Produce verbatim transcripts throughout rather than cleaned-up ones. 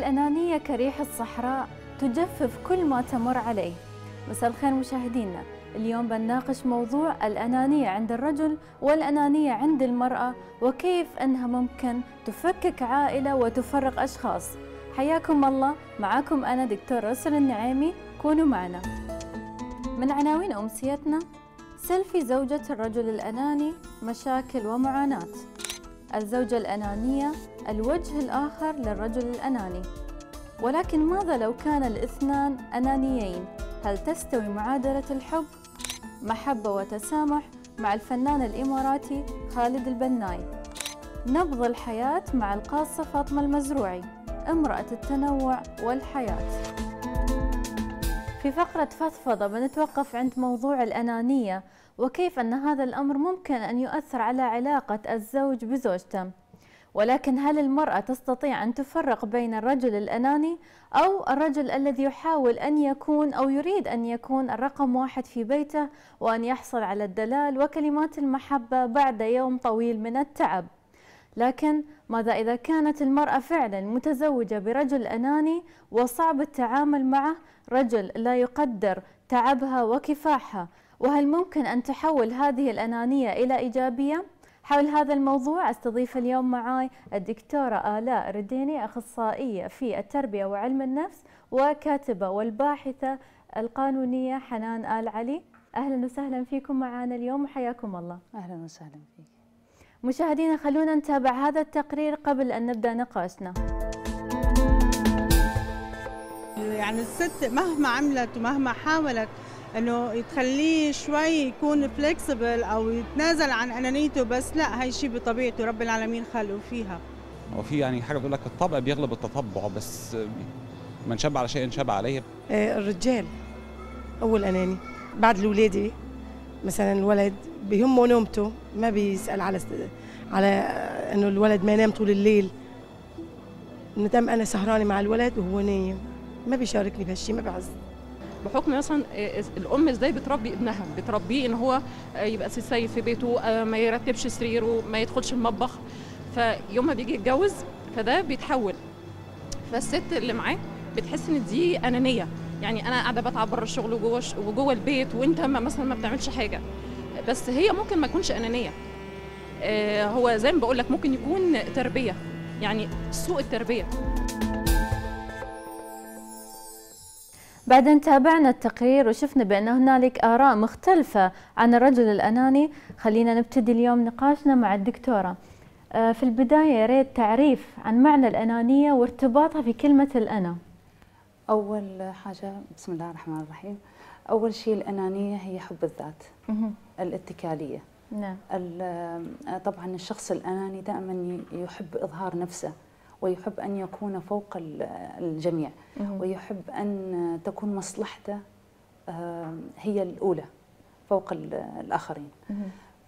الأنانية كريح الصحراء تجفف كل ما تمر عليه. مساء الخير مشاهدينا، اليوم بنناقش موضوع الأنانية عند الرجل والأنانية عند المرأة، وكيف أنها ممكن تفكك عائلة وتفرق أشخاص. حياكم الله، معكم أنا دكتور رسل النعيمي، كونوا معنا. من عناوين أمسيتنا: سيلفي زوجة الرجل الأناني، مشاكل ومعاناة. الزوجة الأنانية الوجه الآخر للرجل الأناني. ولكن ماذا لو كان الاثنان أنانيين؟ هل تستوي معادلة الحب؟ محبة وتسامح مع الفنان الإماراتي خالد البناي. نبض الحياة مع القاصة فاطمة المزروعي، امرأة التنوع والحياة. في فقرة فضفضة بنتوقف عند موضوع الأنانية، وكيف أن هذا الأمر ممكن أن يؤثر على علاقة الزوج بزوجته. ولكن هل المرأة تستطيع أن تفرق بين الرجل الأناني أو الرجل الذي يحاول أن يكون أو يريد أن يكون الرقم واحد في بيته، وأن يحصل على الدلال وكلمات المحبة بعد يوم طويل من التعب؟ لكن ماذا إذا كانت المرأة فعلا متزوجة برجل أناني وصعب التعامل معه، رجل لا يقدر تعبها وكفاحها؟ وهل ممكن أن تحول هذه الأنانية إلى إيجابية؟ حول هذا الموضوع استضيف اليوم معاي الدكتورة آلاء رديني، أخصائية في التربية وعلم النفس، وكاتبة والباحثة القانونية حنان آل علي. أهلا وسهلا فيكم معنا اليوم وحياكم الله. أهلا وسهلا فيك. مشاهدينا، خلونا نتابع هذا التقرير قبل أن نبدأ نقاشنا. يعني الست مهما عملت ومهما حاولت انه تخليه شوي يكون فليكسبل او يتنازل عن انانيته، بس لا، هي شيء بطبيعته، رب العالمين خلقه فيها. وفي يعني حاجه بتقول لك الطبع بيغلب التطبع، بس من شب على شيء انشب عليه. الرجال اول اناني، بعد الولاده مثلا الولد بيهمه نومته، ما بيسال على على انه الولد ما ينام طول الليل، مدام انا سهرانه مع الولد وهو نايم ما بيشاركني بهالشيء، ما بيعز. بحكم مثلا الام ازاي بتربي ابنها، بتربيه ان هو يبقى سيسيد في بيته، ما يرتبش سريره، ما يدخلش المطبخ، فيوم ما بيجي يتجوز فده بيتحول. فالست اللي معاه بتحس ان دي انانيه، يعني انا قاعده بتعب بره الشغل وجوه وجوه البيت وانت ما مثلا ما بتعملش حاجه، بس هي ممكن ما تكونش انانيه. هو زي ما بقول لك ممكن يكون تربيه، يعني سوء التربيه. بعد أن تابعنا التقرير وشفنا بأن هنالك آراء مختلفة عن الرجل الأناني، خلينا نبتدي اليوم نقاشنا مع الدكتورة. في البداية يا ريت تعريف عن معنى الأنانية وارتباطها في كلمة الأنا. أول حاجة، بسم الله الرحمن الرحيم، أول شيء الأنانية هي حب الذات، الاتكالية. نعم. طبعا الشخص الأناني دائما يحب إظهار نفسه، ويحب أن يكون فوق الجميع، ويحب أن تكون مصلحته هي الأولى فوق الآخرين.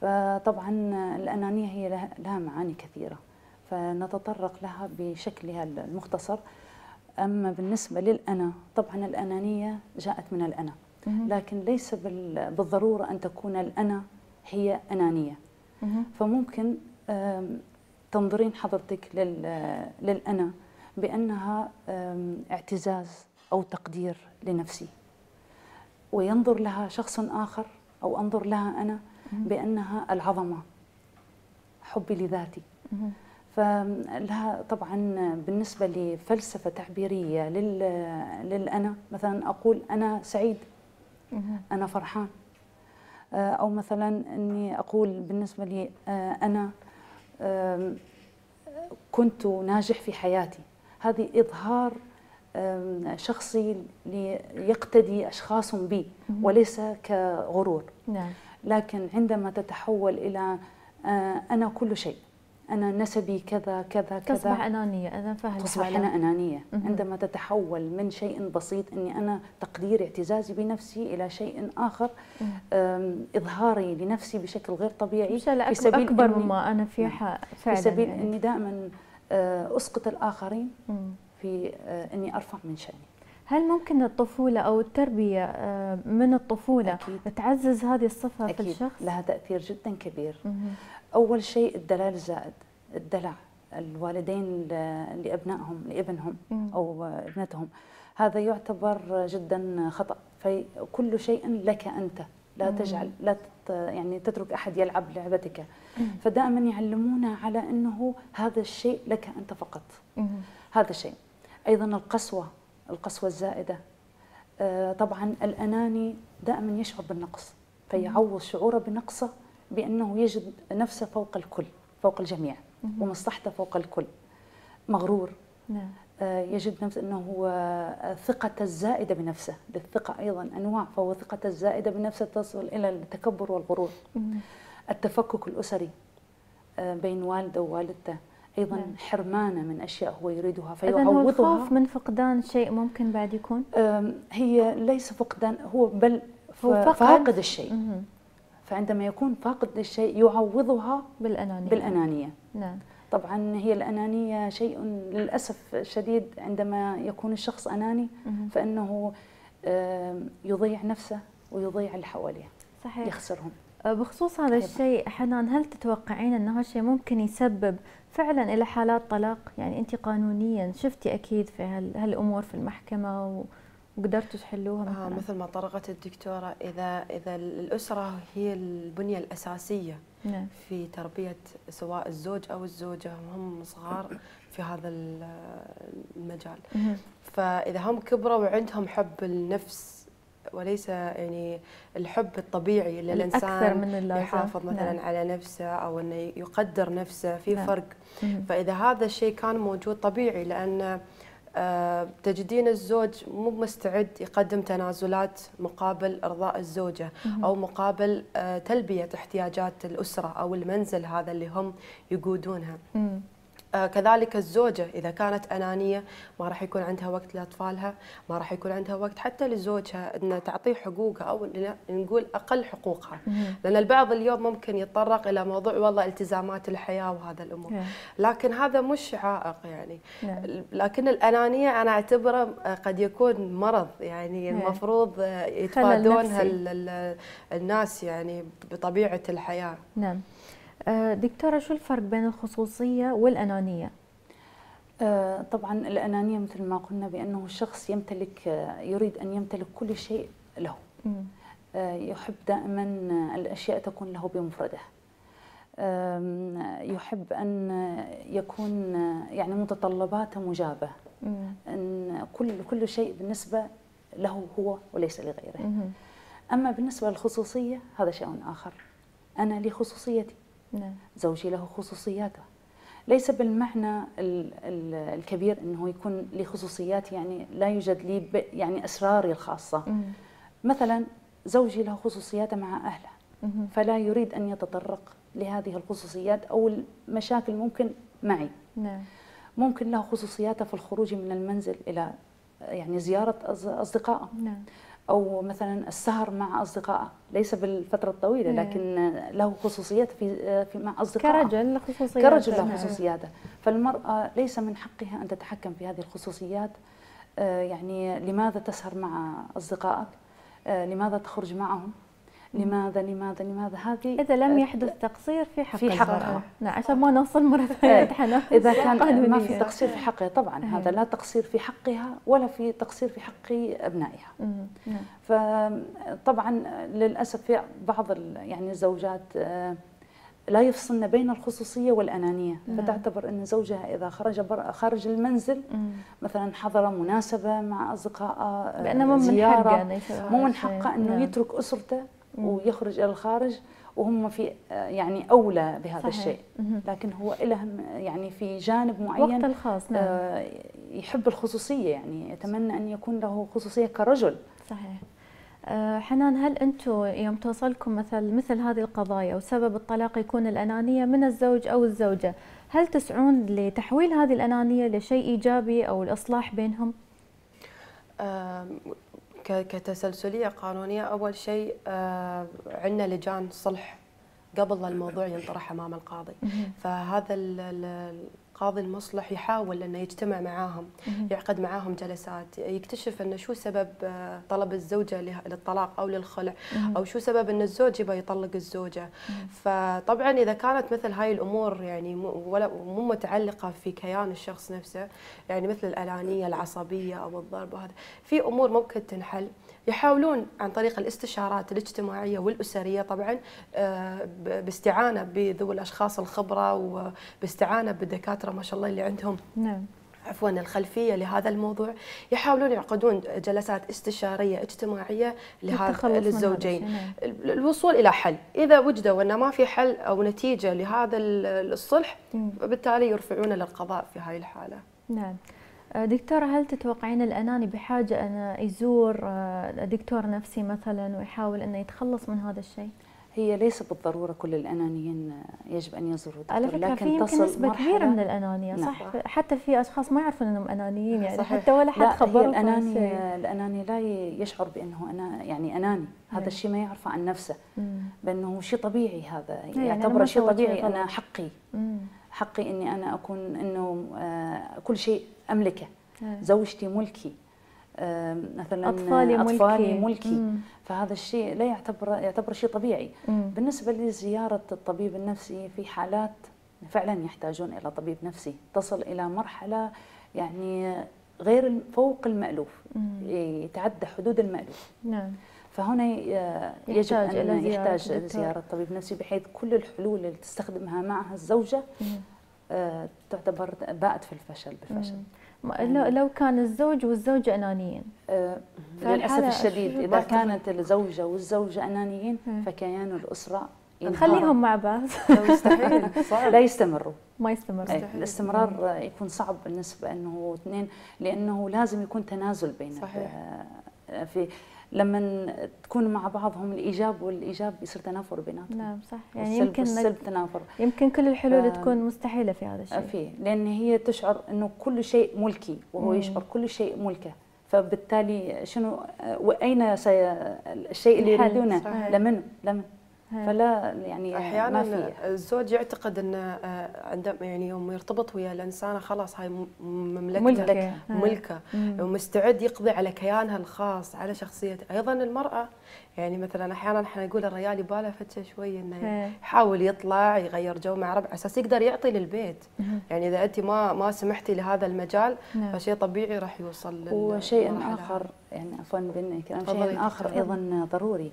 فطبعا الأنانية هي لها معاني كثيرة، فنتطرق لها بشكلها المختصر. أما بالنسبة للأنا، طبعا الأنانية جاءت من الأنا، لكن ليس بالضرورة أن تكون الأنا هي أنانية. فممكن تنظرين حضرتك للأنا بأنها اعتزاز أو تقدير لنفسي، وينظر لها شخص آخر أو أنظر لها أنا بأنها العظمة، حبي لذاتي. فلها طبعا بالنسبة لفلسفة تعبيرية للأنا، مثلا أقول أنا سعيد، أنا فرحان، أو مثلا أني أقول بالنسبة لي أنا كنت ناجح في حياتي. هذه إظهار شخصي ليقتدي أشخاص بي وليس كغرور. نعم. لكن عندما تتحول إلى أنا كل شيء، أنا نسبي كذا كذا كذا، تصبح أنانية. أنا فاهمة، تصبح أنا أنانية عندما تتحول من شيء بسيط أني أنا تقدير اعتزازي بنفسي إلى شيء آخر، إظهاري لنفسي بشكل غير طبيعي، في سبيل أكبر مما أنا فيه فعلا، في سبيل يعني أني دائما أسقط الآخرين في أني أرفع من شأني. هل ممكن الطفولة أو التربية من الطفولة أكيد تعزز هذه الصفة أكيد في الشخص؟ لها تأثير جدا كبير. مم. أول شيء الدلال الزائد، الدلع، الوالدين لأبنائهم لابنهم أو ابنتهم، هذا يعتبر جدا خطأ. فكل شيء لك أنت، لا تجعل لا يعني تترك أحد يلعب لعبتك. فدائما يعلمونا على أنه هذا الشيء لك أنت فقط. هذا الشيء أيضا القسوة، القسوة الزائدة. طبعا الأناني دائما يشعر بالنقص، فيعوض شعوره بنقصه بأنه يجد نفسه فوق الكل، فوق الجميع، ومصلحته فوق الكل. مغرور، نعم. يجد نفسه أنه هو ثقة الزائدة بنفسه، للثقة أيضا أنواع، فهو ثقة الزائدة بنفسه تصل إلى التكبر والغرور. مم. التفكك الأسري بين والده ووالدته، أيضا مم. حرمانة من أشياء هو يريدها فيعوضها. الخوف من فقدان شيء ممكن بعد يكون؟ هي ليس فقدان، هو بل هو فاقد الشيء. مم. فعندما يكون فاقد الشيء يعوضها بالأنانية. بالأنانية. نعم. طبعا هي الأنانية شيء للأسف الشديد، عندما يكون الشخص أناني فإنه يضيع نفسه ويضيع اللي حواليه. صحيح. يخسرهم. بخصوص هذا الشيء حنان، هل تتوقعين أن هذا الشيء ممكن يسبب فعلا إلى حالات طلاق؟ يعني أنت قانونيا شفتي أكيد في هالأمور في المحكمة و وقدرتوا تحلوها مثلا؟ آه مثل ما طرقت الدكتورة، إذا إذا الأسرة هي البنية الأساسية، نعم، في تربية سواء الزوج أو الزوجة، هم صغار في هذا المجال. مم. فإذا هم كبروا وعندهم حب النفس، وليس يعني الحب الطبيعي اللي الإنسان يحافظ مثلا، نعم، على نفسه أو أنه يقدر نفسه، في نعم فرق. مم. فإذا هذا الشيء كان موجود طبيعي، لأن أه تجدين الزوج مو مستعد يقدم تنازلات مقابل إرضاء الزوجة، مم. أو مقابل أه تلبية احتياجات الأسرة أو المنزل هذا اللي هم يقودونها. مم. كذلك الزوجة إذا كانت أنانية ما راح يكون عندها وقت لأطفالها، ما راح يكون عندها وقت حتى لزوجها أن تعطيه حقوقها أو نقول أقل حقوقها. لأن البعض اليوم ممكن يتطرق إلى موضوع والله التزامات الحياة وهذا الأمور، لكن هذا مش عائق يعني. لكن الأنانية أنا أعتبره قد يكون مرض، يعني المفروض يتفادونها الناس يعني بطبيعة الحياة. نعم. دكتورة، شو الفرق بين الخصوصية والأنانية؟ طبعا الأنانية مثل ما قلنا بأنه الشخص يمتلك، يريد أن يمتلك كل شيء له. مم. يحب دائما الأشياء تكون له بمفرده، يحب أن يكون يعني متطلباته مجابة، مم. أن كل كل شيء بالنسبة له هو وليس لغيره. مم. أما بالنسبة للخصوصية هذا شيء آخر، أنا لي خصوصيتي، نعم، زوجي له خصوصياته. ليس بالمعنى الكبير أنه يكون لي خصوصيات يعني لا يوجد لي يعني أسراري الخاصة. مم. مثلا زوجي له خصوصياته مع أهله، مم. فلا يريد أن يتطرق لهذه الخصوصيات أو المشاكل ممكن معي. نعم. ممكن له خصوصياته في الخروج من المنزل إلى يعني زيارة أصدقائه، نعم، أو مثلا السهر مع أصدقائه، ليس بالفترة الطويلة، لكن له خصوصيات في, في مع أصدقائه. كرجل خصوصياته، كرجل له خصوصياته. فالمرأة ليس من حقها أن تتحكم في هذه الخصوصيات. يعني لماذا تسهر مع أصدقائك؟ لماذا تخرج معهم؟ لماذا لماذا لماذا هذه؟ إذا لم يحدث تقصير في حق، في حقها. نعم، عشان ما نوصل مرة ثانية حنان. إذا كان ما في تقصير في حقها، طبعا هذا لا تقصير في حقها ولا في تقصير في حق أبنائها. فطبعا للأسف في بعض يعني الزوجات لا يفصلن بين الخصوصية والأنانية، فتعتبر أن زوجها إذا خرج خارج المنزل مثلا حضر مناسبة مع أصدقائه، لأنه مو من حقه، مو من حقه أنه يترك أسرته ويخرج إلى الخارج وهم في يعني أولى بهذا، صحيح، الشيء. لكن هو لهم يعني في جانب معين، وقت الخاص، نعم، آه يحب الخصوصية، يعني يتمنى أن يكون له خصوصية كرجل. صحيح. آه حنان، هل أنتم يوم توصلكم مثل مثل هذه القضايا وسبب الطلاق يكون الأنانية من الزوج أو الزوجة، هل تسعون لتحويل هذه الأنانية لشيء إيجابي أو الإصلاح بينهم؟ آه كتسلسلية قانونية، أول شيء عندنا لجان صلح قبل الموضوع ينطرح أمام القاضي، فهذا قاضي المصلح يحاول انه يجتمع معاهم، يعقد معاهم جلسات، يكتشف انه شو سبب طلب الزوجه للطلاق او للخلع، او شو سبب ان الزوج يبغى يطلق الزوجه. فطبعا اذا كانت مثل هاي الامور يعني ولا مو متعلقه في كيان الشخص نفسه، يعني مثل الانانيه، العصبيه او الضرب، وهذا في امور ممكن تنحل. يحاولون عن طريق الاستشارات الاجتماعيه والاسريه طبعا، باستعانه بذوي الاشخاص الخبره وباستعانه بالدكاتره ما شاء الله اللي عندهم نعم عفوا الخلفيه لهذا الموضوع، يحاولون يعقدون جلسات استشاريه اجتماعيه لهذا للزوجين للوصول الى حل. اذا وجدوا ان ما في حل او نتيجه لهذا الصلح بالتالي يرفعونه للقضاء في هذه الحاله. نعم دكتورة، هل تتوقعين الأناني بحاجة أن يزور دكتور نفسي مثلا ويحاول أنه يتخلص من هذا الشيء؟ هي ليس بالضرورة كل الأنانيين يجب أن يزوروا دكتور، على فكرة لكن في تصل نسبة كبيرة من الأنانية صح؟ نعم. حتى في أشخاص ما يعرفون أنهم أنانيين يعني صحيح. حتى ولا حد خبرهم. الأناني الأناني لا يشعر بأنه أنا يعني أناني، هذا الشيء ما يعرفه عن نفسه، بأنه شيء طبيعي، هذا يعني يعتبره شيء طبيعي. أنا حقي مم. حقي إني أنا أكون إنه آه كل شيء أملكه، زوجتي ملكي، آه مثلا أطفالي, أطفالي ملكي, ملكي. فهذا الشيء لا يعتبر يعتبر شيء طبيعي. مم. بالنسبة لزيارة الطبيب النفسي في حالات فعلا يحتاجون إلى طبيب نفسي، تصل إلى مرحلة يعني غير فوق المألوف، مم. يتعدى حدود المألوف. نعم. فهنا يجب أن يحتاج زيارة طبيب نفسي بحيث كل الحلول اللي تستخدمها معها الزوجة آه تعتبر باءت في الفشل بالفشل. يعني لو كان الزوج والزوجة أنانيين آه للأسف الشديد، إذا كانت الزوجة والزوجة أنانيين فكيان الأسرة خليهم مع بعض مستحيل لا يستمروا، ما يستمروا، الاستمرار يكون صعب بالنسبة أنه اثنين، لأنه لازم يكون تنازل بين في لما تكون مع بعضهم الايجاب والايجاب يصير تنافر بيناتهم. نعم صح، يعني السلب يمكن السلب تنافر، يمكن كل الحلول ف... تكون مستحيله في هذا الشيء. في لان هي تشعر انه كل شيء ملكي وهو مم. يشعر كل شيء ملكه، فبالتالي شنو واين سي... الشيء اللي يريدونه لمن لمن فلا يعني احيانا ما الزوج يعتقد ان عندما يعني يوم يرتبط ويا الانسانه خلاص هاي مملكته ملكه ومستعد يقضي على كيانها الخاص على شخصيتها. ايضا المراه يعني مثلا احيانا احنا نقول الرجال يباله فتشه شوي انه يحاول يطلع يغير جو مع ربعه على اساس يقدر يعطي للبيت، يعني اذا انت ما ما سمحتي لهذا المجال فشيء طبيعي راح يوصل. وشيء اخر يعني عفوا شيء اخر ايضا ضروري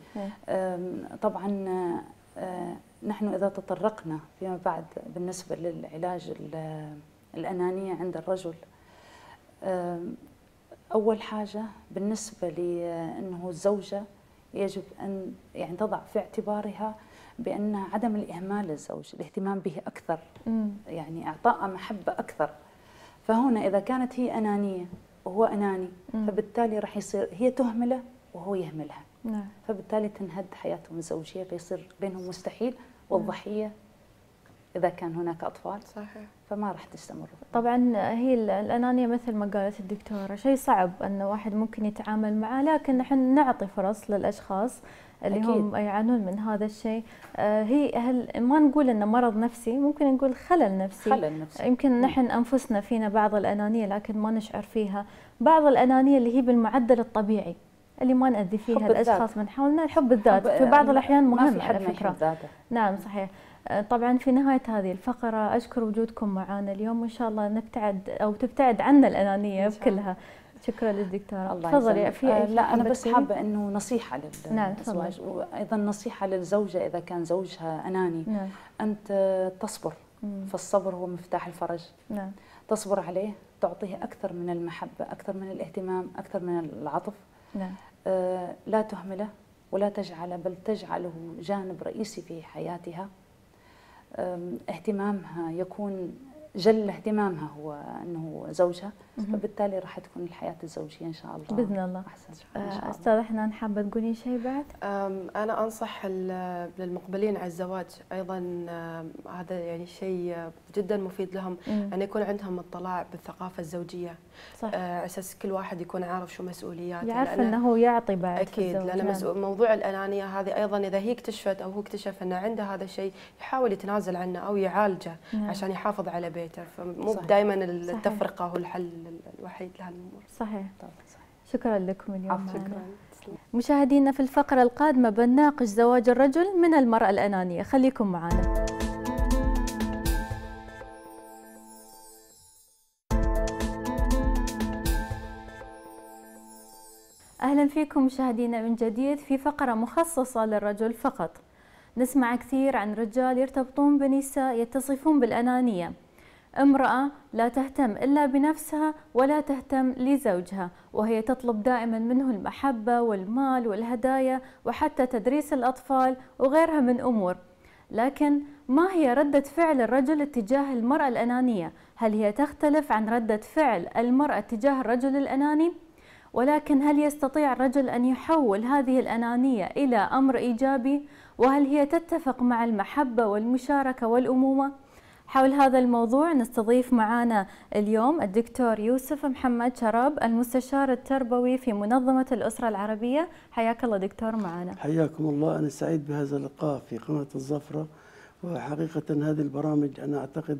طبعا، نحن اذا تطرقنا فيما بعد بالنسبه للعلاج الانانيه عند الرجل، اول حاجه بالنسبه لانه الزوجه يجب ان يعني تضع في اعتبارها بان عدم الاهمال للزوج، الاهتمام به اكثر، يعني اعطائه محبه اكثر. فهنا اذا كانت هي انانيه وهو اناني فبالتالي راح يصير هي تهمله وهو يهملها. نعم. فبالتالي تنهد حياتهم الزوجيه، فيصير بينهم مستحيل والضحيه اذا كان هناك اطفال صحيح فما راح تستمر. طبعا هي الانانيه مثل ما قالت الدكتوره شيء صعب ان واحد ممكن يتعامل معه، لكن نحن نعطي فرص للاشخاص اللي أكيد. هم يعانون من هذا الشيء. آه هي هل ما نقول انه مرض نفسي، ممكن نقول خلل نفسي. خلل نفسي يمكن نحن انفسنا فينا بعض الانانيه لكن ما نشعر فيها، بعض الانانيه اللي هي بالمعدل الطبيعي اللي ما نأذي فيها الاشخاص من حولنا، الحب الذات في بعض الاحيان مهم على فكره. نعم صحيح. طبعا في نهايه هذه الفقره اشكر وجودكم معنا اليوم، وان شاء الله نبتعد او تبتعد عنا الانانيه كلها. شكرا للدكتوره. تفضلي. في آه لا انا بس حابه انه نصيحه للزواج، نعم، وايضا نصيحه للزوجه اذا كان زوجها اناني، نعم، انت تصبر، مم. فالصبر هو مفتاح الفرج. نعم. تصبر عليه، تعطيه اكثر من المحبه، اكثر من الاهتمام، اكثر من العطف. نعم. آه لا تهمله ولا تجعله، بل تجعله جانب رئيسي في حياتها. اهتمامها يكون جل اهتمامها هو انه زوجها، فبالتالي راح تكون الحياه الزوجيه ان شاء الله باذن الله احسن. آه استاذه حنان حابه تقولين شيء بعد؟ انا انصح للمقبلين على الزواج ايضا، هذا يعني شيء جدا مفيد لهم، مم. ان يكون عندهم اطلاع بالثقافه الزوجيه صح، على اساس كل واحد يكون عارف شو مسؤولياته، يعرف انه يعطي بعد اكيد، لان موضوع الانانيه هذه ايضا اذا هي اكتشفت او هو اكتشف ان عنده هذا الشيء يحاول يتنازل عنه او يعالجه، مم. عشان يحافظ على بيته. البيتر، فمو دائما التفرقه هو الحل الوحيد لهالامور. صحيح طبعا. صحيح. شكرا لكم اليوم. شكرا. مشاهدينا في الفقره القادمه بنناقش زواج الرجل من المراه الانانيه، خليكم معنا. اهلا فيكم مشاهدينا من جديد في فقره مخصصه للرجل فقط. نسمع كثير عن رجال يرتبطون بنساء يتصفون بالأنانية، امرأة لا تهتم إلا بنفسها ولا تهتم لزوجها، وهي تطلب دائما منه المحبة والمال والهدايا وحتى تدريس الأطفال وغيرها من أمور. لكن ما هي ردة فعل الرجل اتجاه المرأة الأنانية؟ هل هي تختلف عن ردة فعل المرأة اتجاه الرجل الأناني؟ ولكن هل يستطيع الرجل أن يحول هذه الأنانية إلى أمر إيجابي؟ وهل هي تتفق مع المحبة والمشاركة والأمومة؟ حول هذا الموضوع نستضيف معنا اليوم الدكتور يوسف محمد شراب، المستشار التربوي في منظمة الأسرة العربية. حياك الله دكتور معنا. حياكم الله، أنا سعيد بهذا اللقاء في قناة الظفرة، وحقيقة هذه البرامج أنا أعتقد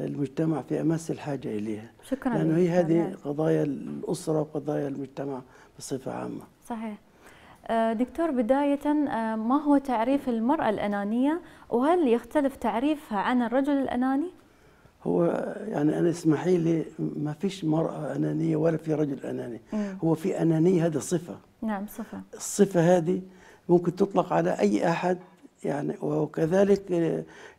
المجتمع في أمس الحاجة إليها. شكرا. لأنه هي هذه قضايا الأسرة وقضايا المجتمع بصفة عامة. صحيح. دكتور، بداية ما هو تعريف المرأة الأنانية، وهل يختلف تعريفها عن الرجل الأناني؟ هو يعني أنا اسمحي لي، ما فيش مرأة أنانية ولا في رجل أناني. مم. هو في أنانية، هذا صفة. نعم صفة. الصفة هذه ممكن تطلق على أي أحد يعني، وكذلك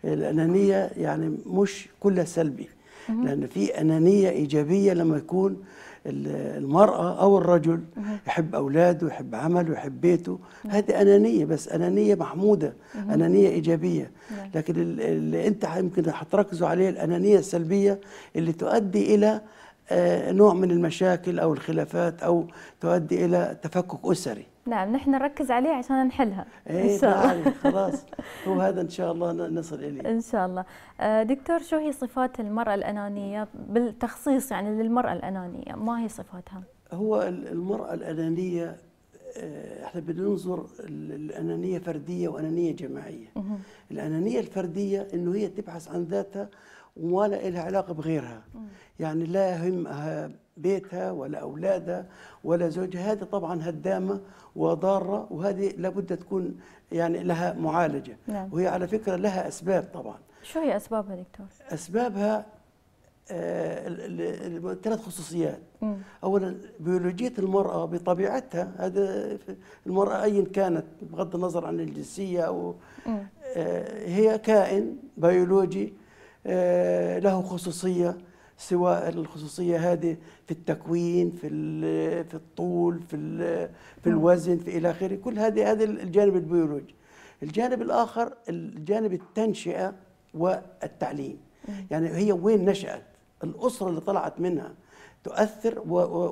الأنانية يعني مش كلها سلبي. مم. لأن في أنانية إيجابية لما يكون المرأة أو الرجل يحب أولاده، يحب عمله، يحب بيته، هذه أنانية، بس أنانية محمودة، أنانية إيجابية. لكن اللي أنت يمكن هتركزوا عليه الأنانية السلبية اللي تؤدي إلى نوع من المشاكل أو الخلافات أو تؤدي إلى تفكك أسري. نعم، نحن نركز عليه عشان نحلها. إيه نعم خلاص، هو هذا إن شاء الله نصل إليه إن شاء الله. دكتور، شو هي صفات المرأة الأنانية بالتخصيص يعني للمرأة الأنانية، ما هي صفاتها؟ هو المرأة الأنانية احنا بننظر الأنانية فردية وأنانية جماعية. الأنانية الفردية إنه هي تبحث عن ذاتها ولا لها علاقة بغيرها، يعني لا يهمها بيتها ولا أولادها ولا زوجها. هذه طبعا هدامة وضارة، وهذه لابد تكون يعني لها معالجة. نعم. وهي على فكرة لها أسباب طبعا. شو هي أسبابها دكتور؟ أسبابها آه ثلاث خصوصيات. مم. أولا بيولوجية المرأة بطبيعتها، هذا المرأة أيا كانت بغض النظر عن الجنسية أو آه هي كائن بيولوجي آه له خصوصية، سواء الخصوصية هذه في التكوين، في في الطول، في في الوزن، في إلى آخره، كل هذه هذا الجانب البيولوجي. الجانب الآخر الجانب التنشئة والتعليم، يعني هي وين نشأت، الأسرة اللي طلعت منها تؤثر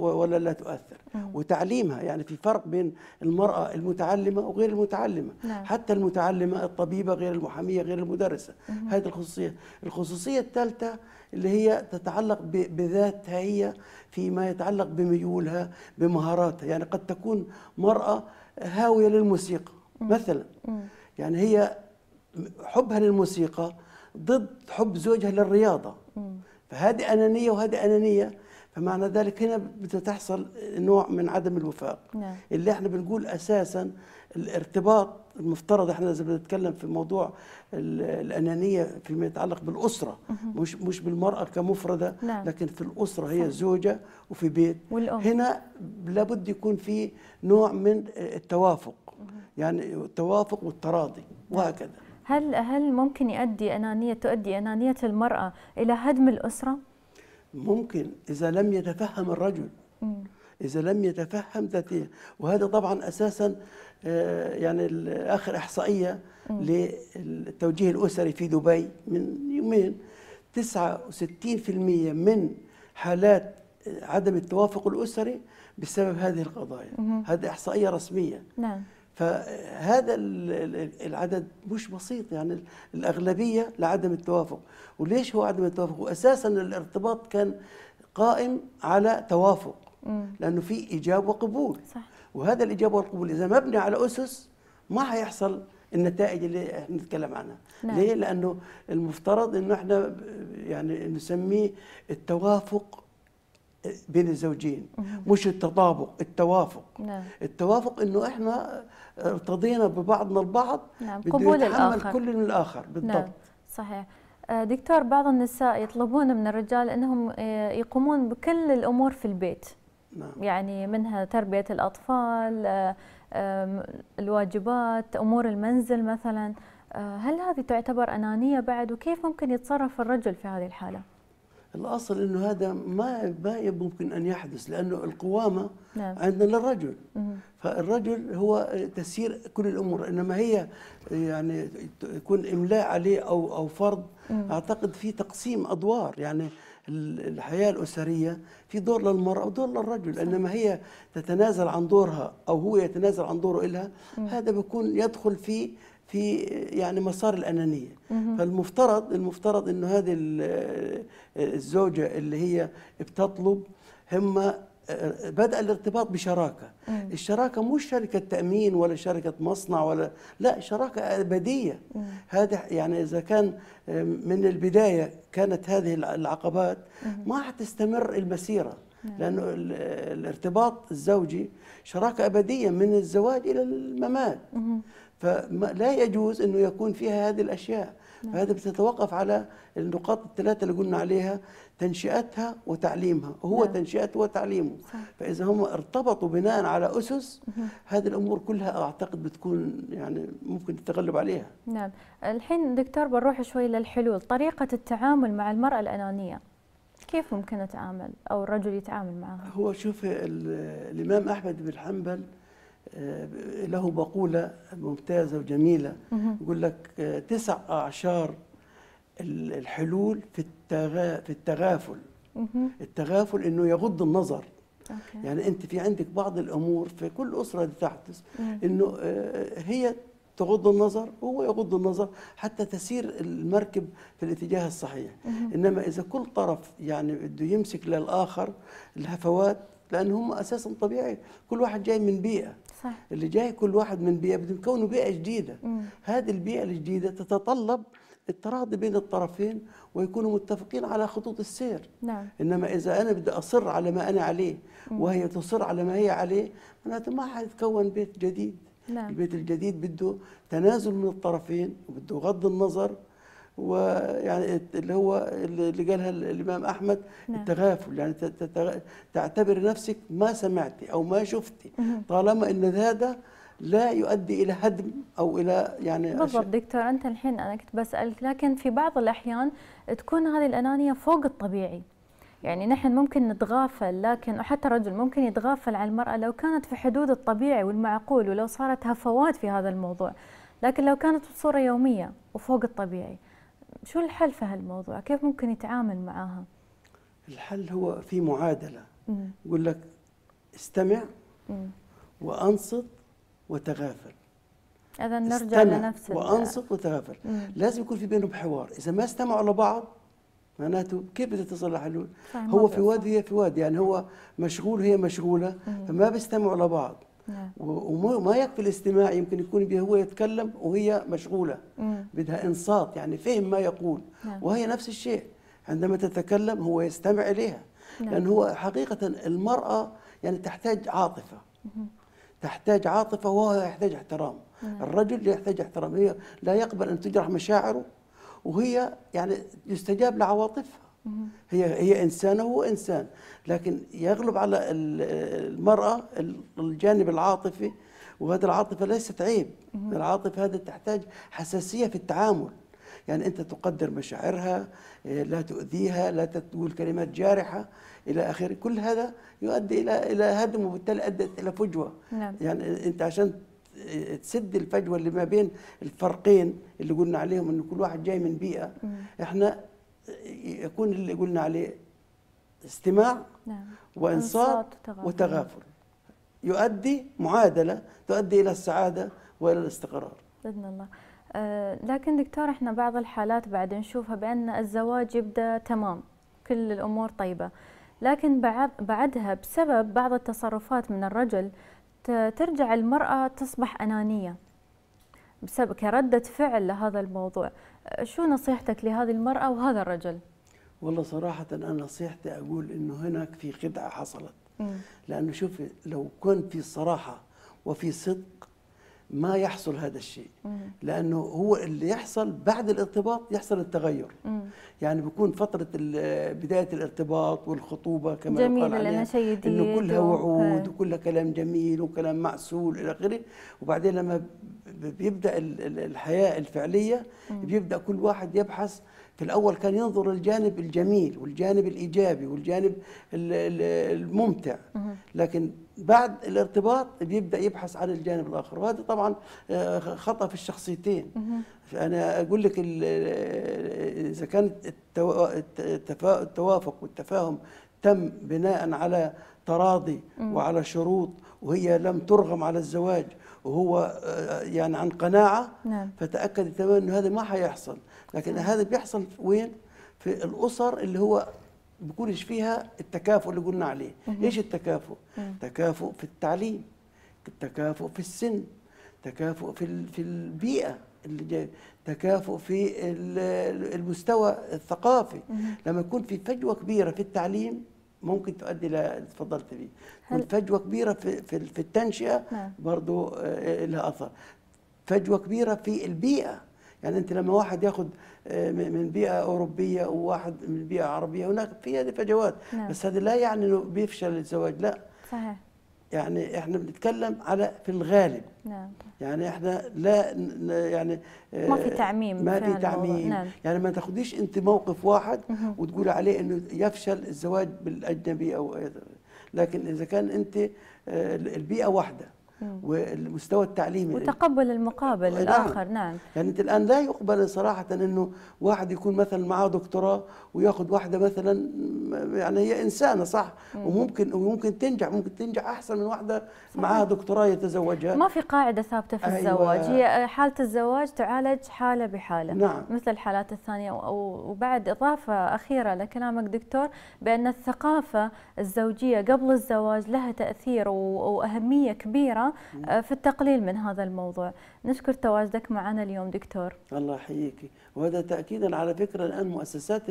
ولا لا تؤثر، وتعليمها، يعني في فرق بين المرأة المتعلمة وغير المتعلمة. نعم. حتى المتعلمة الطبيبة غير المحامية غير المدرسة. مم. هذه الخصوصية. الخصوصية الثالثة اللي هي تتعلق بذاتها هي فيما يتعلق بميولها بمهاراتها، يعني قد تكون مرأة هاوية للموسيقى. مم. مثلا. مم. يعني هي حبها للموسيقى ضد حب زوجها للرياضة. مم. فهذه أنانية وهذه أنانية، فمعنى ذلك هنا بتحصل نوع من عدم الوفاق. نعم. اللي احنا بنقول اساسا الارتباط المفترض، احنا لازم نتكلم في موضوع الانانيه فيما يتعلق بالاسره، مش مش بالمراه كمفرده. نعم. لكن في الاسره هي الزوجه وفي بيت والأم. هنا لابد يكون في نوع من التوافق، يعني التوافق والتراضي وهكذا. هل هل ممكن يؤدي انانيه تؤدي انانيه المراه الى هدم الاسره؟ ممكن إذا لم يتفهم الرجل، إذا لم يتفهم ذاته، وهذا طبعا أساسا يعني آخر إحصائية للتوجيه الأسري في دبي من يومين، تسعة وستين بالمئة من حالات عدم التوافق الأسري بسبب هذه القضايا. هذه إحصائية رسمية. نعم. فهذا العدد مش بسيط، يعني الأغلبية لعدم التوافق. وليش هو عدم التوافق؟ وأساساً الارتباط كان قائم على توافق، لأنه في إيجاب وقبول. صح. وهذا الإيجاب والقبول إذا مبني على أسس ما هيحصل النتائج اللي نتكلم عنها. نعم. ليه؟ لأنه المفترض إنه إحنا يعني نسميه التوافق بين الزوجين، مش التطابق، التوافق. نعم. التوافق إنه إحنا ارتضينا ببعضنا البعض. نعم. قبول الآخر، كل من الآخر. بالضبط. نعم. صحيح. دكتور، بعض النساء يطلبون من الرجال أنهم يقومون بكل الأمور في البيت. نعم. يعني منها تربية الأطفال، الواجبات، أمور المنزل مثلا، هل هذه تعتبر أنانية بعد؟ وكيف ممكن يتصرف الرجل في هذه الحالة؟ الأصل أنه هذا ما ما ممكن أن يحدث، لأنه القوامة نعم. عندنا للرجل. مم. فالرجل هو تسيير كل الأمور، إنما هي يعني يكون إملاء عليه أو أو فرض. مم. أعتقد في تقسيم أدوار، يعني الحياة الأسرية في دور للمرأة ودور للرجل. صح. إنما هي تتنازل عن دورها أو هو يتنازل عن دوره إلها، هذا بيكون يدخل في في يعني مسار الأنانية. مم. فالمفترض المفترض إنه هذه الزوجة اللي هي بتطلب، هم بدأ الارتباط بشراكة. مم. الشراكة مش شركة تأمين ولا شركة مصنع ولا، لا، شراكة أبدية. هذا يعني إذا كان من البداية كانت هذه العقبات، مم. ما حتستمر المسيرة. مم. لأنه الارتباط الزوجي شراكة أبدية من الزواج إلى الممات، فلا يجوز أنه يكون فيها هذه الأشياء. فهذا بتتوقف على النقاط الثلاثة اللي قلنا عليها، تنشئتها وتعليمها، هو نعم. تنشئته وتعليمه. صح. فإذا هم ارتبطوا بناء على أسس، هذه الأمور كلها أعتقد بتكون يعني ممكن تتغلب عليها. نعم. الحين دكتور بنروح شوي للحلول، طريقة التعامل مع المرأة الأنانية، كيف ممكن نتعامل أو الرجل يتعامل معها؟ هو شوف، الإمام أحمد بن حنبل له مقولة ممتازة وجميلة، يقول لك تسع أعشار الحلول في في التغافل. التغافل إنه يغض النظر. أوكي. يعني أنت في عندك بعض الأمور في كل أسرة تحدث، إنه هي تغض النظر وهو يغض النظر حتى تسير المركب في الاتجاه الصحيح. إنما إذا كل طرف يعني بده يمسك للآخر الهفوات، لأن هم أساساً طبيعي كل واحد جاي من بيئة. صح. اللي جاي كل واحد من بيئة بدهم يكونوا بيئة جديدة. مم. هذه البيئة الجديدة تتطلب التراضي بين الطرفين ويكونوا متفقين على خطوط السير. نعم. إنما إذا أنا بدي أصر على ما أنا عليه، مم. وهي تصر على ما هي عليه، معناته ما حيتكون بيت جديد. نعم. البيت الجديد بده تنازل من الطرفين وبده غض النظر، ويعني اللي هو اللي قالها الإمام أحمد. نعم. التغافل، يعني تعتبر نفسك ما سمعتي أو ما شفتي، طالما أن هذا لا يؤدي إلى هدم أو إلى يعني. بالضبط دكتور، أنت الحين أنا كنت بسألك، لكن في بعض الأحيان تكون هذه الأنانية فوق الطبيعي، يعني نحن ممكن نتغافل، لكن وحتى الرجل ممكن يتغافل عن المرأة لو كانت في حدود الطبيعي والمعقول، ولو صارت هفوات في هذا الموضوع، لكن لو كانت بصورة يومية وفوق الطبيعي، شو الحل في هالموضوع؟ كيف ممكن يتعامل معاها؟ الحل هو في معادلة، يقول لك استمع، مم. وأنصت وتغافل. إذا نرجع لنفس وأنصت وتغافل. مم. لازم يكون في بينهم حوار، إذا ما استمعوا لبعض معناته كيف بدها تصل لحلول؟ هو في واد وهي في واد، يعني هو مشغول وهي مشغولة، مم. فما بيستمعوا لبعض. نعم. وما يكفي الاستماع، يمكن يكون هو يتكلم وهي مشغولة. مم. بدها انصات، يعني فهم ما يقول. نعم. وهي نفس الشيء، عندما تتكلم هو يستمع إليها. نعم. لأن هو حقيقة المرأة يعني تحتاج عاطفة. مم. تحتاج عاطفة وهو يحتاج احترام. نعم. الرجل يحتاج احترام، هي لا يقبل أن تجرح مشاعره، وهي يعني يستجاب لعواطفها. هي هي إنسان وهو إنسان، لكن يغلب على المرأة الجانب العاطفي، وهذا العاطفة ليست عيب، العاطفة هذا تحتاج حساسية في التعامل، يعني أنت تقدر مشاعرها، لا تؤذيها، لا تقول كلمات جارحة إلى آخره، كل هذا يؤدي إلى إلى هدم، وبالتالي أدت إلى فجوة. نعم. يعني أنت عشان تسد الفجوة اللي ما بين الفرقين اللي قلنا عليهم، إن كل واحد جاي من بيئة، إحنا يكون اللي قلنا عليه استماع. نعم. وانصات وتغافل، يؤدي معادلة تؤدي إلى السعادة وإلى الاستقرار بإذن الله. أه لكن دكتور، احنا بعض الحالات بعد نشوفها بأن الزواج يبدأ تمام، كل الأمور طيبة، لكن بعد بعدها بسبب بعض التصرفات من الرجل ترجع المرأة تصبح أنانية. بسبب كردة فعل لهذا الموضوع، شو نصيحتك لهذه المرأة وهذا الرجل؟ والله صراحة أنا نصيحتي أقول إنه هناك في خدعة حصلت، لأنه شوف لو كان في صراحة وفي صدق ما يحصل هذا الشيء، لأنه هو اللي يحصل بعد الارتباط يحصل التغير. مم. يعني بيكون فترة بداية الارتباط والخطوبة كما قال عليها إنه كلها وعود وكلها كلام جميل وكلام معسول إلى آخره، وبعدين لما بيبدأ الحياة الفعلية بيبدأ كل واحد يبحث. في الأول كان ينظر للجانب الجميل والجانب الإيجابي والجانب الممتع، لكن بعد الارتباط بيبدأ يبحث عن الجانب الآخر، وهذا طبعا خطأ في الشخصيتين. أنا أقول لك إذا كان التوافق والتفاهم تم بناء على تراضي وعلى شروط، وهي لم ترغم على الزواج وهو يعني عن قناعة، نعم. فتأكد تماما أن هذا ما حيحصل، لكن هذا بيحصل وين؟ في الأسر اللي هو بيكونش فيها التكافؤ اللي قلنا عليه. مم. إيش التكافؤ؟ مم. تكافؤ في التعليم، تكافؤ في السن، تكافؤ في في البيئة اللي جاي، تكافؤ في المستوى الثقافي. مم. لما يكون في فجوة كبيرة في التعليم ممكن تؤدي الى تفضلت بيه، فجوه كبيره في في التنشئه برضه لها اثر، فجوه كبيره في البيئه، يعني انت لما واحد ياخذ من بيئه اوروبيه وواحد من بيئه عربيه هناك في هذه فجوات، بس هذا لا يعني انه بيفشل الزواج، لا صحيح، يعني احنا بنتكلم على في الغالب، نعم، يعني احنا لا يعني ما في تعميم، ما في تعميم، نعم. يعني ما تاخديش انت موقف واحد وتقول عليه انه يفشل الزواج بالاجنبي او، لكن اذا كان انت البيئه واحده والمستوى التعليمي وتقبل المقابل الاخر، نعم، يعني انت الان لا يقبل صراحه انه واحد يكون مثلا معاه دكتوراه وياخذ واحده مثلا يعني هي انسانه صح، مم. وممكن وممكن تنجح، ممكن تنجح احسن من واحده معاها دكتوراه يتزوجها. ما في قاعده ثابته في أيوة. الزواج، هي حاله الزواج تعالج حاله بحاله، نعم. مثل الحالات الثانيه. وبعد اضافه اخيره لكلامك دكتور بان الثقافه الزوجيه قبل الزواج لها تاثير واهميه كبيره في التقليل من هذا الموضوع. نشكر تواجدك معنا اليوم دكتور. الله يحييكي، وهذا تأكيدا على فكرة الآن مؤسسات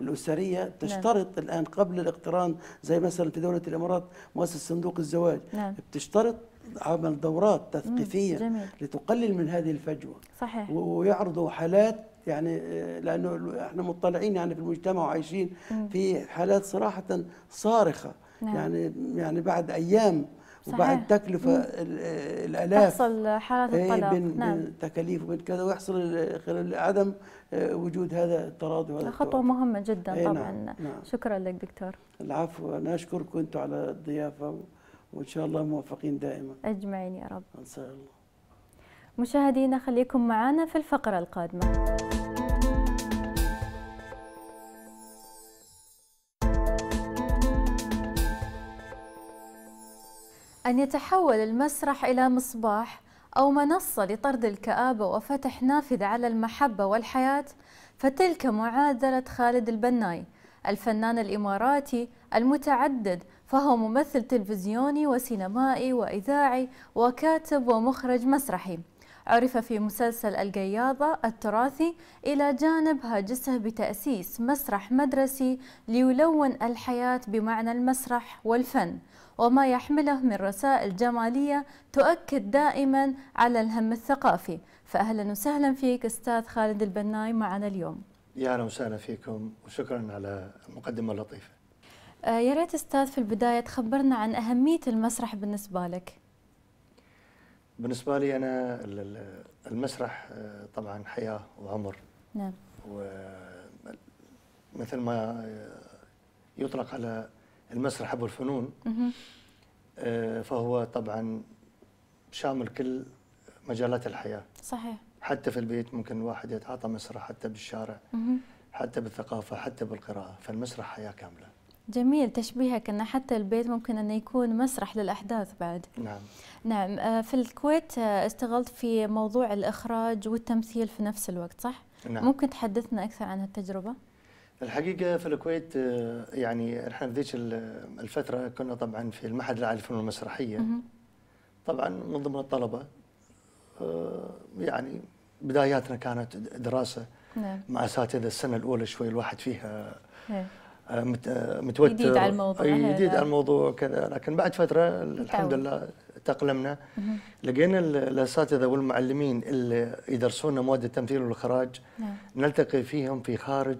الأسرية تشترط، نعم. الآن قبل الاقتران زي مثلا في دولة الإمارات مؤسسة صندوق الزواج، نعم. بتشترط عمل دورات تثقيفية لتقلل من هذه الفجوة، صحيح، ويعرضوا حالات، يعني لأنه احنا مطلعين يعني في المجتمع وعايشين في حالات صراحة صارخة، نعم. يعني يعني بعد أيام وبعد تكلفة الآلاف تحصل حالات الطلاق، بين نعم. تكاليف وبين كذا، ويحصل عدم وجود هذا التراضي وهذا خطوة مهمة جدا طبعا، نعم. نعم. شكرا لك دكتور. العفو، أنا أشكركم أنتم على الضيافة، وإن شاء الله موفقين دائما أجمعين يا رب إن شاء الله. مشاهدينا خليكم معنا في الفقرة القادمة. أن يتحول المسرح إلى مصباح أو منصة لطرد الكآبة وفتح نافذة على المحبة والحياة، فتلك معادلة خالد البناي الفنان الإماراتي المتعدد، فهو ممثل تلفزيوني وسينمائي وإذاعي وكاتب ومخرج مسرحي، عرف في مسلسل القياضة التراثي إلى جانب هاجسه بتأسيس مسرح مدرسي ليلون الحياة بمعنى المسرح والفن وما يحمله من رسائل جمالية تؤكد دائما على الهم الثقافي. فأهلا وسهلا فيك أستاذ خالد البناي معنا اليوم. يا أهلا وسهلا فيكم وشكرا على المقدمة اللطيفة. يا ريت أستاذ في البداية تخبرنا عن أهمية المسرح بالنسبة لك. بالنسبة لي أنا المسرح طبعا حياة وعمر، نعم، ومثل ما يطلق على المسرح أبو الفنون فهو طبعا شامل كل مجالات الحياة، صحيح، حتى في البيت ممكن واحد يتعاطى مسرح، حتى بالشارع، حتى بالثقافة، حتى بالقراءة، فالمسرح حياة كاملة. جميل تشبيهك أن حتى البيت ممكن أن يكون مسرح للأحداث بعد. نعم نعم. في الكويت اشتغلت في موضوع الإخراج والتمثيل في نفس الوقت صح؟ نعم. ممكن تحدثنا أكثر عن هالتجربة؟ الحقيقة في الكويت يعني احنا في ذيك الفترة كنا طبعا في المعهد العالي للفنون المسرحية، طبعا من ضمن الطلبة يعني بداياتنا كانت دراسه نعم. مع اساتذه. السنه الاولى شوي الواحد فيها نعم. متوتر جديد على الموضوع جديد على الموضوع كذا، لكن بعد فتره الحمد لله تأقلمنا. لقينا الاساتذه والمعلمين اللي يدرسونا مواد التمثيل والاخراج نعم. نلتقي فيهم في خارج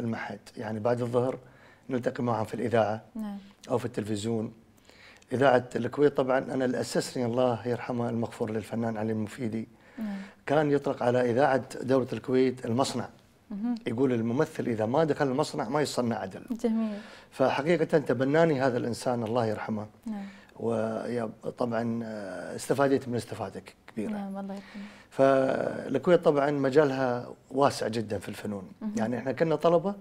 المعهد، يعني بعد الظهر نلتقي معهم في الاذاعه نعم. او في التلفزيون. اذاعه الكويت طبعا انا اللي اسسني الله يرحمه المغفور للفنان علي المفيدي نعم. كان يطلق على اذاعه دوله الكويت المصنع. يقول الممثل إذا ما دخل المصنع ما يصنع عدل. جميل. فحقيقة تبناني هذا الإنسان الله يرحمه نعم. وطبعا استفادت من استفادتك كبيرة نعم الله يرحمه. فالكويت طبعا مجالها واسع جدا في الفنون مه. يعني احنا كنا طلبة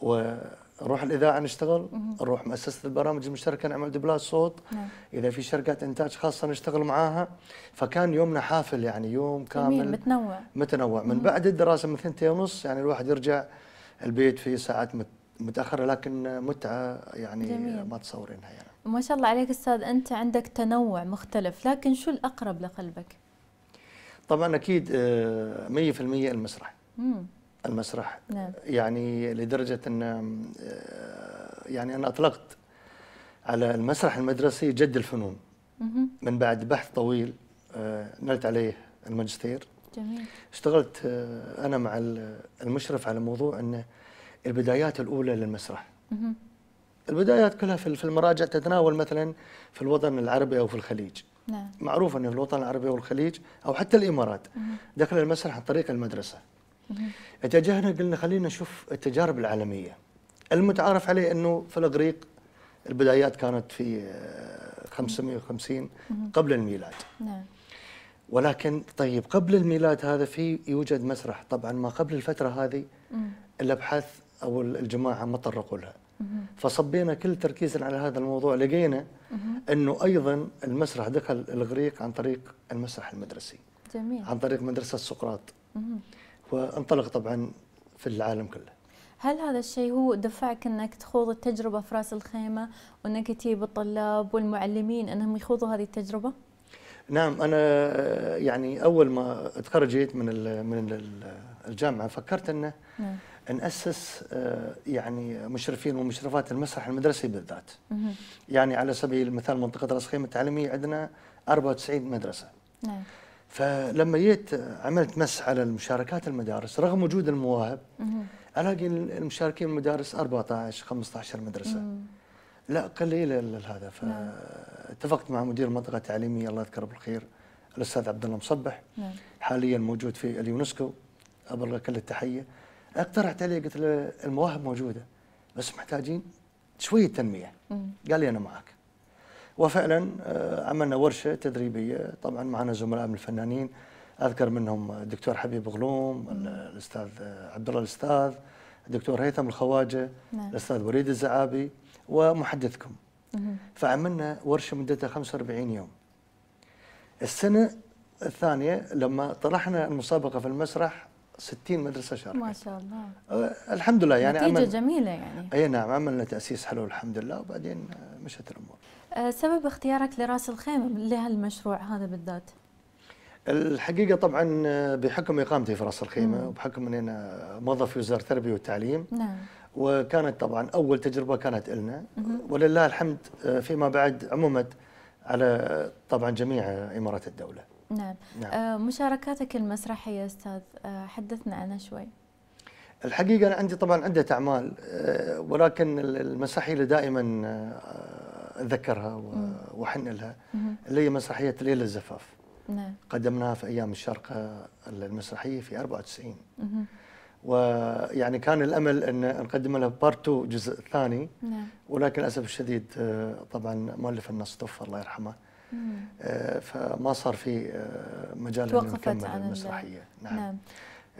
ونروح الإذاعة نشتغل مه. نروح مؤسسة البرامج المشتركة نعمل دبلات صوت نعم. إذا في شركات إنتاج خاصة نشتغل معاها. فكان يومنا حافل يعني يوم كامل متنوع متنوع من مم. بعد الدراسة من ثنتين ونص يعني الواحد يرجع البيت في ساعات متأخرة، لكن متعة يعني جميل. ما تصورينها يعني. ما شاء الله عليك أستاذ، أنت عندك تنوع مختلف، لكن شو الأقرب لقلبك؟ طبعا أكيد مية بالمية المسرح مم. المسرح نعم. يعني لدرجة أن يعني أنا أطلقت على المسرح المدرسي جد الفنون مه. من بعد بحث طويل نلت عليه الماجستير. جميل. اشتغلت أنا مع المشرف على موضوع أن البدايات الأولى للمسرح مه. البدايات كلها في المراجع تتناول مثلا في الوطن العربي أو في الخليج نعم. معروف أنه في الوطن العربي والخليج أو حتى الإمارات مه. دخل المسرح عن طريق المدرسة. اتجهنا قلنا خلينا نشوف التجارب العالمية. المتعارف عليه أنه في الإغريق البدايات كانت في خمسمئة وخمسين قبل الميلاد نعم. ولكن طيب قبل الميلاد هذا في يوجد مسرح، طبعا ما قبل الفترة هذه الأبحاث أو الجماعة ما طرقوا لها. فصبينا كل تركيزنا على هذا الموضوع، لقينا أنه أيضا المسرح دخل الإغريق عن طريق المسرح المدرسي. جميل. عن طريق مدرسة سقراط وانطلق طبعا في العالم كله. هل هذا الشيء هو دفعك انك تخوض التجربه في راس الخيمه وانك تجيب الطلاب والمعلمين انهم يخوضوا هذه التجربه؟ نعم، انا يعني اول ما تخرجت من من الجامعه فكرت انه ناسس يعني مشرفين ومشرفات المسرح المدرسي بالذات. يعني على سبيل المثال منطقه راس الخيمه التعليميه عندنا أربعة وتسعين مدرسه. نعم. فلما جيت عملت مس على المشاركات المدارس رغم وجود المواهب الاقي المشاركين المدارس أربعة عشر خمسة عشر مدرسه. مم. لا قليل هذا. فاتفقت مع مدير المنطقه التعليميه الله يذكره بالخير الاستاذ عبد الله مصبح مم. حاليا موجود في اليونسكو، ابلغ كل التحيه. اقترحت عليه قلت له المواهب موجوده بس محتاجين شويه تنميه. مم. قال لي انا معك. وفعلا عملنا ورشه تدريبيه طبعا معنا زملاء من الفنانين اذكر منهم الدكتور حبيب غلوم، الاستاذ عبد الله الاستاذ، الدكتور هيثم الخواجه نعم. الاستاذ وليد الزعابي ومحدثكم. مم. فعملنا ورشه مدتها خمسة وأربعين يوم. السنه الثانيه لما طرحنا المسابقه في المسرح ستين مدرسه شاركت. ما شاء الله. أه الحمد لله يعني نتيجه جميله يعني. اي نعم، عملنا تاسيس حلو الحمد لله وبعدين مشت الامور. سبب اختيارك لراس الخيمة لهالمشروع هذا بالذات؟ الحقيقة طبعا بحكم إقامتي في راس الخيمة مم. وبحكم أني أنا موظف في وزارة التربية والتعليم نعم. وكانت طبعا أول تجربة كانت إلنا مم. ولله الحمد فيما بعد عممت على طبعا جميع إمارات الدولة نعم, نعم. آه مشاركاتك المسرحية أستاذ آه حدثنا عنها شوي. الحقيقة أنا عندي طبعا عدة أعمال آه ولكن المسرحية اللي دائما آه أتذكرها وأحن لها اللي هي مسرحية ليلة الزفاف. نعم. قدمناها في أيام الشارقة المسرحية في أربعة وتسعين. مم. ويعني كان الأمل أن نقدم لها بارتو جزء ثاني. نعم. ولكن للأسف الشديد طبعا مؤلف النص توفى الله يرحمه. مم. فما صار في مجال أن نكمل المسرحية. نعم. نعم.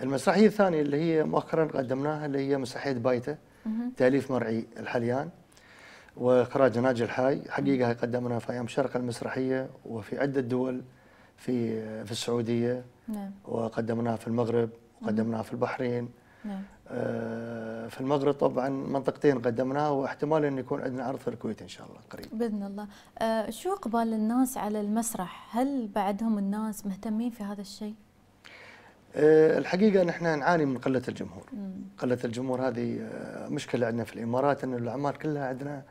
المسرحية الثانية اللي هي مؤخرا قدمناها اللي هي مسرحية بايتة مم. تأليف مرعي الحليان وإخراج ناجي الحاي. حقيقة قدمناها في أيام الشرق المسرحية وفي عدة دول في في السعودية نعم. وقدمناها في المغرب وقدمناها في البحرين نعم. في المغرب طبعا منطقتين قدمناها، واحتمال ان يكون عندنا عرض في الكويت ان شاء الله قريب باذن الله. أه شو اقبال الناس على المسرح؟ هل بعدهم الناس مهتمين في هذا الشيء؟ أه الحقيقه نحن نعاني من قله الجمهور. مم. قله الجمهور هذه مشكله عندنا في الامارات، ان الاعمال كلها عندنا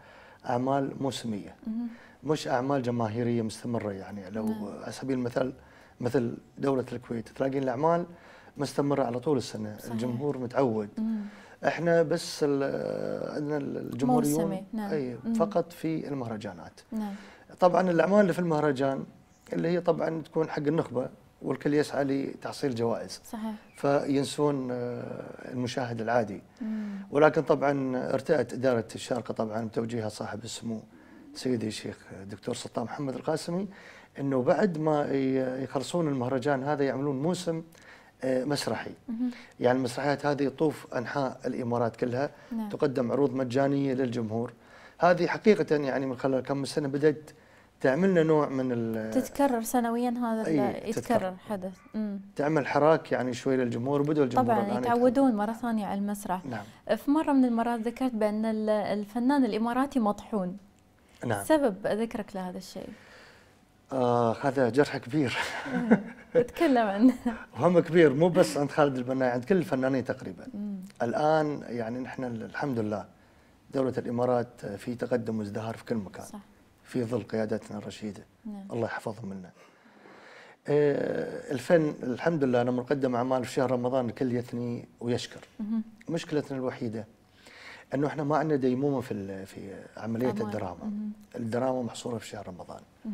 اعمال موسميه. مم. مش اعمال جماهيريه مستمره، يعني لو مم. على سبيل المثال مثل دوله الكويت تلاقين الاعمال مستمره على طول السنه. صحيح. الجمهور متعود. مم. احنا بس عندنا الجمهوريون. نعم. اي فقط في المهرجانات. نعم. طبعا الاعمال اللي في المهرجان اللي هي طبعا تكون حق النخبه والكل يسعى لتحصيل جوائز. صحيح. فينسون المشاهد العادي. مم. ولكن طبعا ارتأت اداره الشارقه طبعا بتوجيهها صاحب السمو سيدي الشيخ الدكتور سلطان محمد القاسمي، انه بعد ما يخلصون المهرجان هذا يعملون موسم مسرحي. يعني المسرحيات هذه تطوف انحاء الامارات كلها. نعم. تقدم عروض مجانيه للجمهور. هذه حقيقه يعني من خلال كم سنه بدات تعملنا نوع من تتكرر سنويا هذا. أيه يتكرر حدث. مم. تعمل حراك يعني شوي للجمهور، وبدوا الجمهور طبعا يتعودون مره ثانيه على المسرح. نعم. في مره من المرات ذكرت بان الفنان الاماراتي مطحون. نعم. سبب ذكرك لهذا الشيء؟ آه هذا جرح كبير. اتكلم عنه. وهم كبير مو بس عند خالد البناي، عند كل الفنانين تقريبا. مم. الان يعني نحن الحمد لله دوله الامارات في تقدم وازدهار في كل مكان. صح. في ظل قيادتنا الرشيده. نعم. الله يحفظهم لنا. آه الفن الحمد لله لما نقدم اعمال في شهر رمضان الكل يثني ويشكر. مم. مشكلتنا الوحيده انه احنا ما عندنا ديمومه في في عمليه أمان. الدراما. مم. الدراما محصوره في شهر رمضان. مم.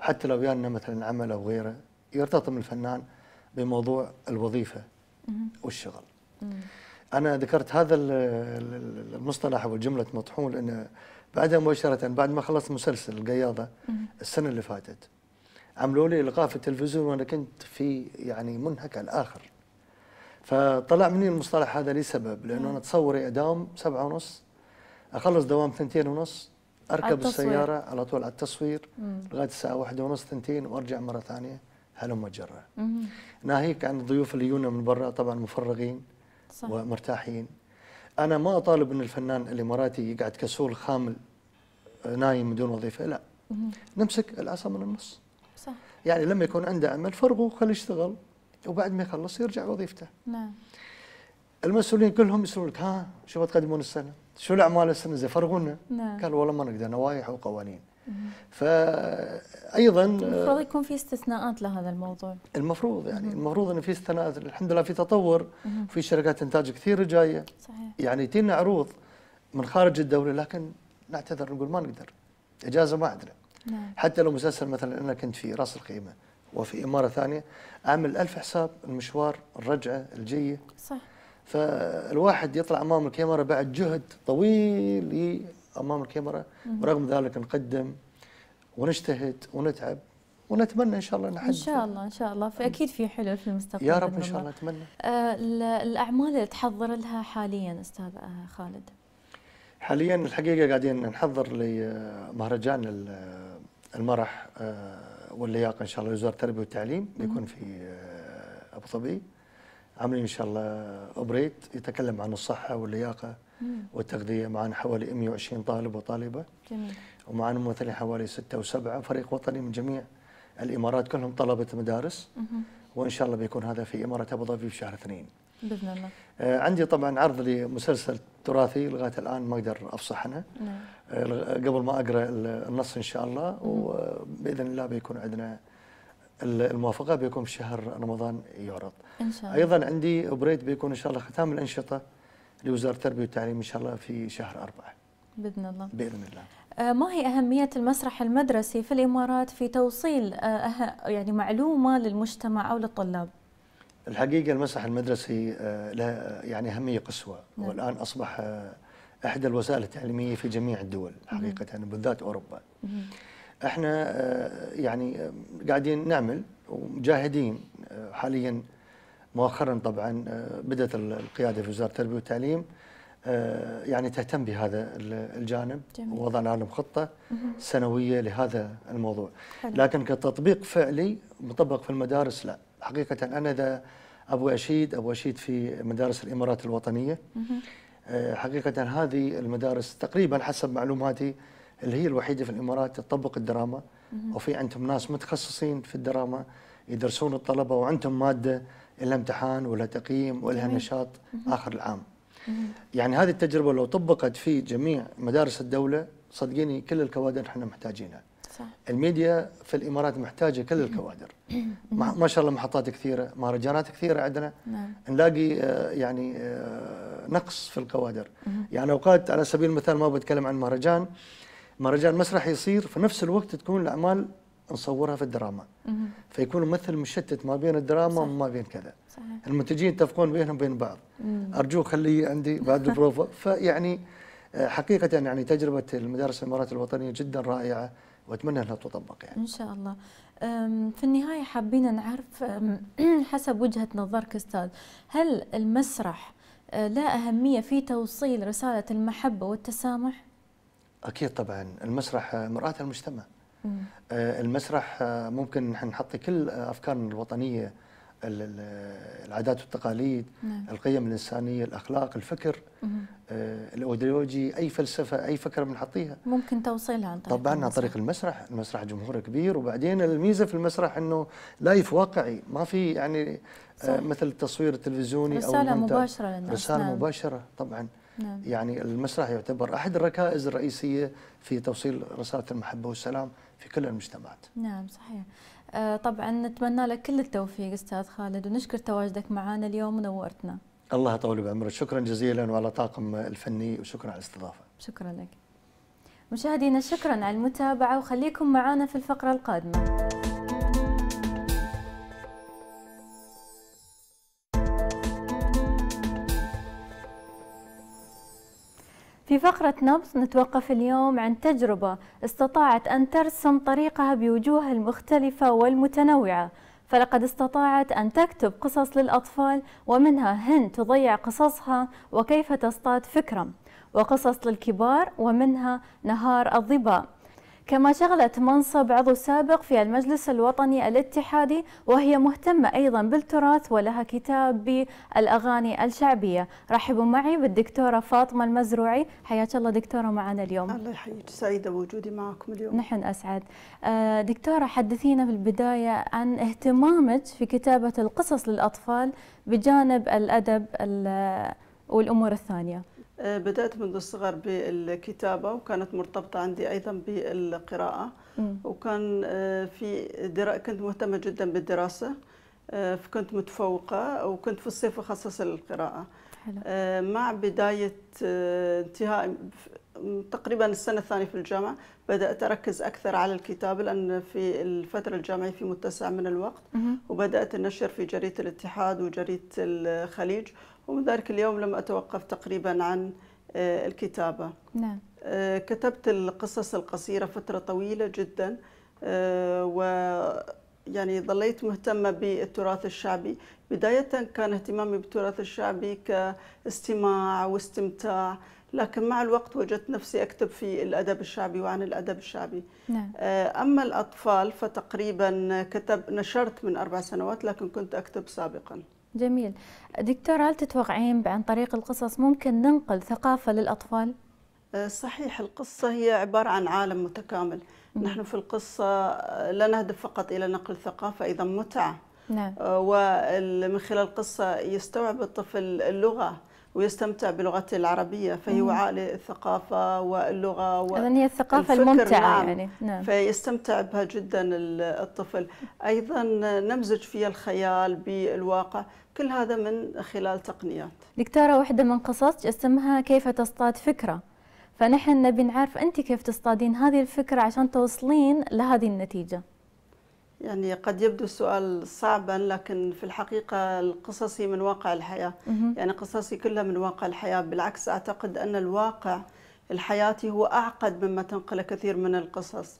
حتى لو جانا مثلا عمل او غيره يرتطم الفنان بموضوع الوظيفه والشغل. انا ذكرت هذا المصطلح والجمله مطحون لان بعدها مباشره بعد ما خلصت مسلسل القياضه السنه اللي فاتت عملوا لي الغاء في التلفزيون، وانا كنت في يعني منهك الاخر، فطلع مني المصطلح هذا لسبب، لانه انا تصوري اداوم سبعة ونص اخلص دوام ثنتين ونص اركب السياره على طول على التصوير لغايه الساعه واحدة ونص ثنتين وارجع مره ثانيه هلم وجره. ناهيك عن الضيوف اللي يجونا من برا طبعا مفرغين. صح. ومرتاحين. انا ما اطالب ان الفنان الاماراتي يقعد كسول خامل نايم بدون وظيفه، لا. مم. نمسك العصا من النص. صح. يعني لما يكون عنده عمل فرغه خليه يشتغل، وبعد ما يخلص يرجع وظيفته. نعم. المسؤولين كلهم يسألون لك ها شو بتقدمون السنه؟ شو الاعمال السنه زي فرغونا؟ نعم. قال والله ما نقدر نوايح وقوانين. فايضا المفروض يكون في استثناءات لهذا الموضوع. المفروض يعني مم. المفروض انه في استثناءات، الحمد لله في تطور، في شركات انتاج كثيره جايه. صحيح. يعني تينا عروض من خارج الدوله لكن نعتذر نقول ما نقدر، اجازه ما عندنا. نعم. حتى لو مسلسل مثلا انا كنت في راس الخيمه وفي اماره ثانيه اعمل ألف حساب المشوار الرجعه الجيه. صح. فالواحد يطلع امام الكاميرا بعد جهد طويل امام الكاميرا، ورغم ذلك نقدم ونجتهد ونتعب، ونتمنى ان شاء الله نحقق. ان شاء الله ان شاء الله، فاكيد في حلول في المستقبل يا رب ان شاء الله، اتمنى. آه الاعمال اللي تحضر لها حاليا استاذ خالد؟ حاليا الحقيقه قاعدين نحضر لمهرجان المرح واللياقه ان شاء الله لوزاره التربيه والتعليم، بيكون في ابو ظبي، عاملين ان شاء الله ابريد يتكلم عن الصحه واللياقه والتغذيه، معنا حوالي مئة وعشرين طالب وطالبه. جميل. ومعنا ممثلين حوالي ستة وسبعة، فريق وطني من جميع الامارات، كلهم طلبه مدارس. مه. وان شاء الله بيكون هذا في اماره ابو ظبي في شهر اثنين باذن الله. آه عندي طبعا عرض لمسلسل تراثي لغايه الان ما اقدر افصح عنه. نعم. آه قبل ما اقرا النص ان شاء الله. مه. وباذن الله بيكون عندنا الموافقه، بيكون في شهر رمضان يعرض ان شاء الله. ايضا عندي بريد بيكون ان شاء الله ختام الانشطه لوزاره التربيه والتعليم ان شاء الله في شهر أربعة باذن الله. باذن الله. آه ما هي اهميه المسرح المدرسي في الامارات في توصيل آه يعني معلومه للمجتمع او للطلاب؟ الحقيقه المسرح المدرسي آه له يعني اهميه قصوى. نعم. والان اصبح آه احدى الوسائل التعليميه في جميع الدول حقيقه، يعني بالذات اوروبا. مم. احنا يعني قاعدين نعمل ومجاهدين حاليا. مؤخرا طبعا بدات القياده في وزاره التربيه والتعليم يعني تهتم بهذا الجانب. جميل. ووضعنا لهم خطه سنويه لهذا الموضوع. حلو. لكن كتطبيق فعلي مطبق في المدارس لا. حقيقه انا اذا ابغى اشيد ابغى اشيد في مدارس الامارات الوطنيه. حقيقة هذه المدارس تقريبا حسب معلوماتي اللي هي الوحيدة في الإمارات تطبق الدراما، وفي عندهم ناس متخصصين في الدراما يدرسون الطلبة، وعندهم مادة لها امتحان ولها تقييم ولها نشاط آخر العام. يعني هذه التجربة لو طبقت في جميع مدارس الدولة صدقيني كل الكوادر احنا محتاجينها. صح. الميديا في الإمارات محتاجة كل الكوادر. ما شاء الله محطات كثيرة، مهرجانات كثيرة عندنا. نعم. نلاقي يعني نقص في الكوادر. يعني أوقات على سبيل المثال ما بتكلم عن مهرجان، مهرجان مسرحي يصير في نفس الوقت تكون الأعمال نصورها في الدراما. فيكون ممثل مشتت ما بين الدراما. صح. وما بين كذا. صح. المنتجين يتفقون بينهم بين بعض. أرجوك خلي عندي بعد البروفة. فيعني حقيقة يعني تجربة المدارس الإمارات الوطنية جدا رائعة، وأتمنى أنها تطبق يعني. إن شاء الله. في النهاية حابين نعرف حسب وجهة نظرك أستاذ، هل المسرح لا أهمية في توصيل رسالة المحبة والتسامح؟ أكيد طبعا، المسرح مرآة المجتمع. مم. المسرح ممكن نحن نحط كل أفكارنا الوطنية، العادات والتقاليد. نعم. القيم الإنسانية، الأخلاق، الفكر، آه، الأيديولوجي، أي فلسفة، أي فكرة بنحطيها ممكن توصيلها عن طريق طبعا عن طريق المسرح. المسرح جمهوره كبير، وبعدين الميزة في المسرح أنه لايف واقعي، ما في يعني آه مثل التصوير التلفزيوني، رسالة أو مباشرة للناس. رسالة. نعم. مباشرة طبعا. نعم. يعني المسرح يعتبر أحد الركائز الرئيسية في توصيل رسالة المحبة والسلام في كل المجتمعات. نعم صحيح. طبعا نتمنى لك كل التوفيق استاذ خالد، ونشكر تواجدك معنا اليوم ونورتنا. الله يطول بعمرك، شكرا جزيلا وعلى طاقم الفني، وشكرا على الاستضافه. شكرا لك. مشاهدينا شكرا على المتابعه، وخليكم معنا في الفقره القادمه. في فقرة نبض نتوقف اليوم عن تجربة استطاعت أن ترسم طريقها بوجوهها المختلفة والمتنوعة، فلقد استطاعت أن تكتب قصص للأطفال، ومنها هند تضيع قصصها وكيف تصطاد فكرة، وقصص للكبار ومنها نهار الظباء. كما شغلت منصب عضو سابق في المجلس الوطني الاتحادي، وهي مهتمة أيضا بالتراث ولها كتاب بالأغاني الشعبية. رحبوا معي بالدكتورة فاطمة المزروعي، حياك الله دكتورة معنا اليوم. الله يحييك، سعيدة بوجودي معكم اليوم. نحن أسعد. دكتورة حدثينا بالبداية عن اهتمامك في كتابة القصص للأطفال بجانب الأدب والأمور الثانية. بدأت منذ الصغر بالكتابة، وكانت مرتبطة عندي أيضا بالقراءة. م. وكان في درا... كنت مهتمة جدا بالدراسة، كنت متفوقة، وكنت في الصيف أخصص للقراءة. حلو. مع بداية انتهاء تقريبا السنة الثانية في الجامعة بدأت أركز أكثر على الكتابة، لأن في الفترة الجامعية في متسع من الوقت. م. وبدأت أنشر في جريدة الاتحاد وجريدة الخليج، ومن ذلك اليوم لم أتوقف تقريباً عن الكتابة. نعم. كتبت القصص القصيرة فترة طويلة جداً، ويعني ظليت مهتمة بالتراث الشعبي. بداية كان اهتمامي بالتراث الشعبي كاستماع واستمتاع، لكن مع الوقت وجدت نفسي أكتب في الأدب الشعبي وعن الأدب الشعبي. نعم. أما الأطفال فتقريباً كتب نشرت من أربع سنوات، لكن كنت أكتب سابقاً. جميل. دكتورة هل تتوقعين عن طريق القصص ممكن ننقل ثقافة للأطفال؟ صحيح، القصة هي عبارة عن عالم متكامل. م. نحن في القصة لا نهدف فقط إلى نقل ثقافة، أيضا متعة. نعم. ومن خلال القصة يستوعب الطفل اللغة ويستمتع بلغته العربية، فهي وعاء للثقافة واللغة والفكر. هي الثقافة الممتعة يعني. نعم. فيستمتع بها جدا الطفل، أيضا نمزج فيها الخيال بالواقع، كل هذا من خلال تقنيات. دكتورة واحدة من قصصك اسمها كيف تصطاد فكرة، فنحن نبي نعرف أنت كيف تصطادين هذه الفكرة عشان توصلين لهذه النتيجة. يعني قد يبدو السؤال صعبا، لكن في الحقيقة القصص هي من واقع الحياة. مم. يعني قصصي كلها من واقع الحياة، بالعكس أعتقد أن الواقع الحياتي هو أعقد مما تنقله كثير من القصص.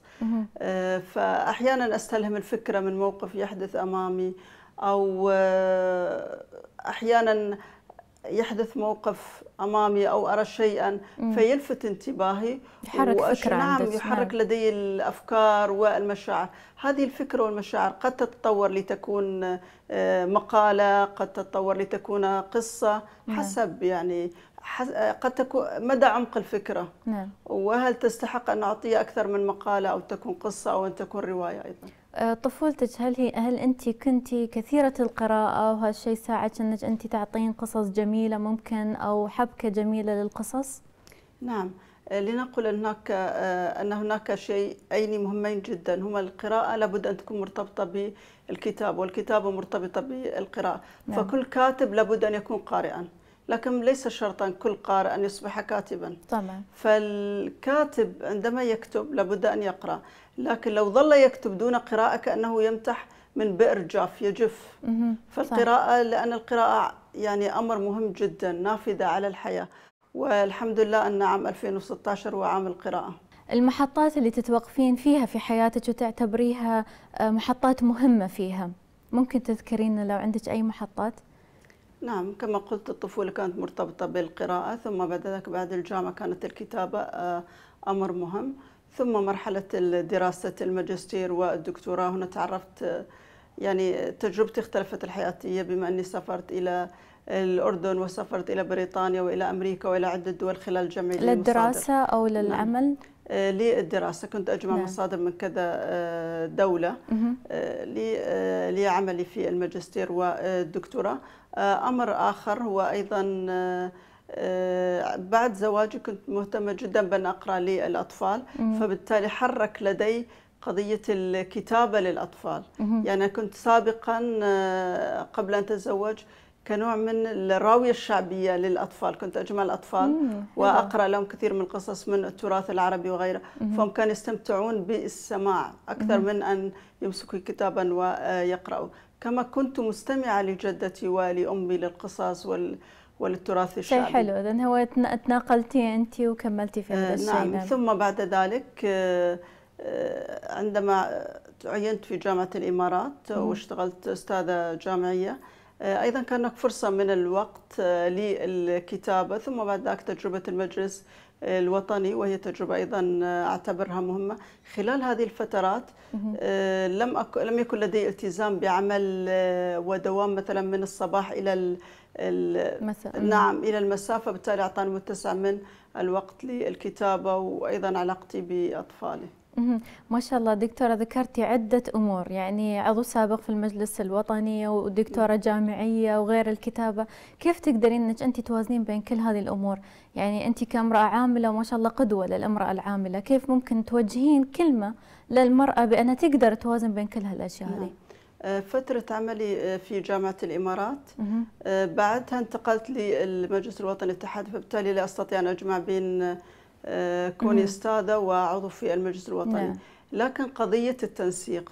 آه فأحيانا أستلهم الفكرة من موقف يحدث أمامي، أو آه أحيانا يحدث موقف أمامي أو أرى شيئا فيلفت انتباهي يحرك فكرة، نعم يحرك لدي الأفكار والمشاعر. هذه الفكرة والمشاعر قد تتطور لتكون مقالة، قد تتطور لتكون قصة، حسب يعني قد تكون مدى عمق الفكرة. نعم. وهل تستحق أن أعطيها أكثر من مقالة أو تكون قصة أو أن تكون رواية أيضا. طفولتك هل هي هل أنت كنت كثيرة القراءة وهالشيء ساعدك أنك أنت تعطين قصص جميلة ممكن أو حبكة جميلة للقصص؟ نعم، لنقل هناك أن هناك شيئين مهمين جدا، هما القراءة لابد أن تكون مرتبطة بالكتاب والكتابة مرتبطة بالقراءة. نعم. فكل كاتب لابد أن يكون قارئا، لكن ليس شرطا كل قارئ أن يصبح كاتبا. طبعا. فالكاتب عندما يكتب لابد أن يقرأ، لكن لو ظل يكتب دون قراءة كأنه يمتح من بئر جاف يجف. فالقراءة، لأن القراءة يعني أمر مهم جدا، نافذة على الحياة. والحمد لله أن عام ألفين وستة عشر هو عام القراءة. المحطات اللي تتوقفين فيها في حياتك وتعتبريها محطات مهمة فيها، ممكن تذكرين لو عندك أي محطات؟ نعم، كما قلت الطفولة كانت مرتبطة بالقراءة، ثم بعد ذلك بعد الجامعة كانت الكتابة أمر مهم، ثم مرحلة دراسة الماجستير والدكتوراه. هنا تعرفت، يعني تجربتي اختلفت الحياتية بما أني سافرت إلى الأردن وسافرت إلى بريطانيا وإلى أمريكا وإلى عدة دول خلال جمعي المصادر. للدراسة أو للعمل؟ نعم. للدراسة كنت أجمع نعم. مصادر من كذا دولة لعملي في الماجستير والدكتوراه. أمر آخر هو أيضا بعد زواجي كنت مهتمة جدا بأن أقرأ للأطفال، فبالتالي حرك لدي قضية الكتابة للأطفال. يعني كنت سابقا قبل أن أتزوج كنوع من الراوية الشعبية للأطفال، كنت أجمع الأطفال مم. وأقرأ لهم كثير من القصص من التراث العربي وغيره، مم. فهم كانوا يستمتعون بالسماع أكثر مم. من أن يمسكوا كتابا ويقرأوا. كما كنت مستمعة لجدتي ولأمي للقصص وال وللتراث الشعبي. شيء حلو، إذن هو تناقلتي أنت وكملتي في هذا الشيء. نعم. ثم بعد ذلك عندما عينت في جامعة الإمارات مم. واشتغلت أستاذة جامعية، أيضا كان هناك فرصة من الوقت للكتابة. ثم بعد ذلك تجربة المجلس الوطني، وهي تجربة أيضا أعتبرها مهمة. خلال هذه الفترات لم أك... لم يكن لدي التزام بعمل ودوام مثلا من الصباح إلى ال... ال... نعم إلى المساء، فبالتالي أعطاني متسع من الوقت للكتابة وأيضا علاقتي بأطفالي. ما شاء الله دكتورة، ذكرتي عدة أمور، يعني عضو سابق في المجلس الوطني ودكتورة جامعية وغير الكتابة، كيف تقدرين أنك أنت توازنين بين كل هذه الأمور؟ يعني أنت كامرأة عاملة وما شاء الله قدوة للامرأة العاملة، كيف ممكن توجهين كلمة للمرأة بأنها تقدر توازن بين كل هالأشياء هذه؟ فترة عملي في جامعة الإمارات بعدها انتقلت للمجلس الوطني الاتحادي، فبالتالي لا أستطيع أن أجمع بين كوني أستاذة وعضو في المجلس الوطني. نعم. لكن قضية التنسيق،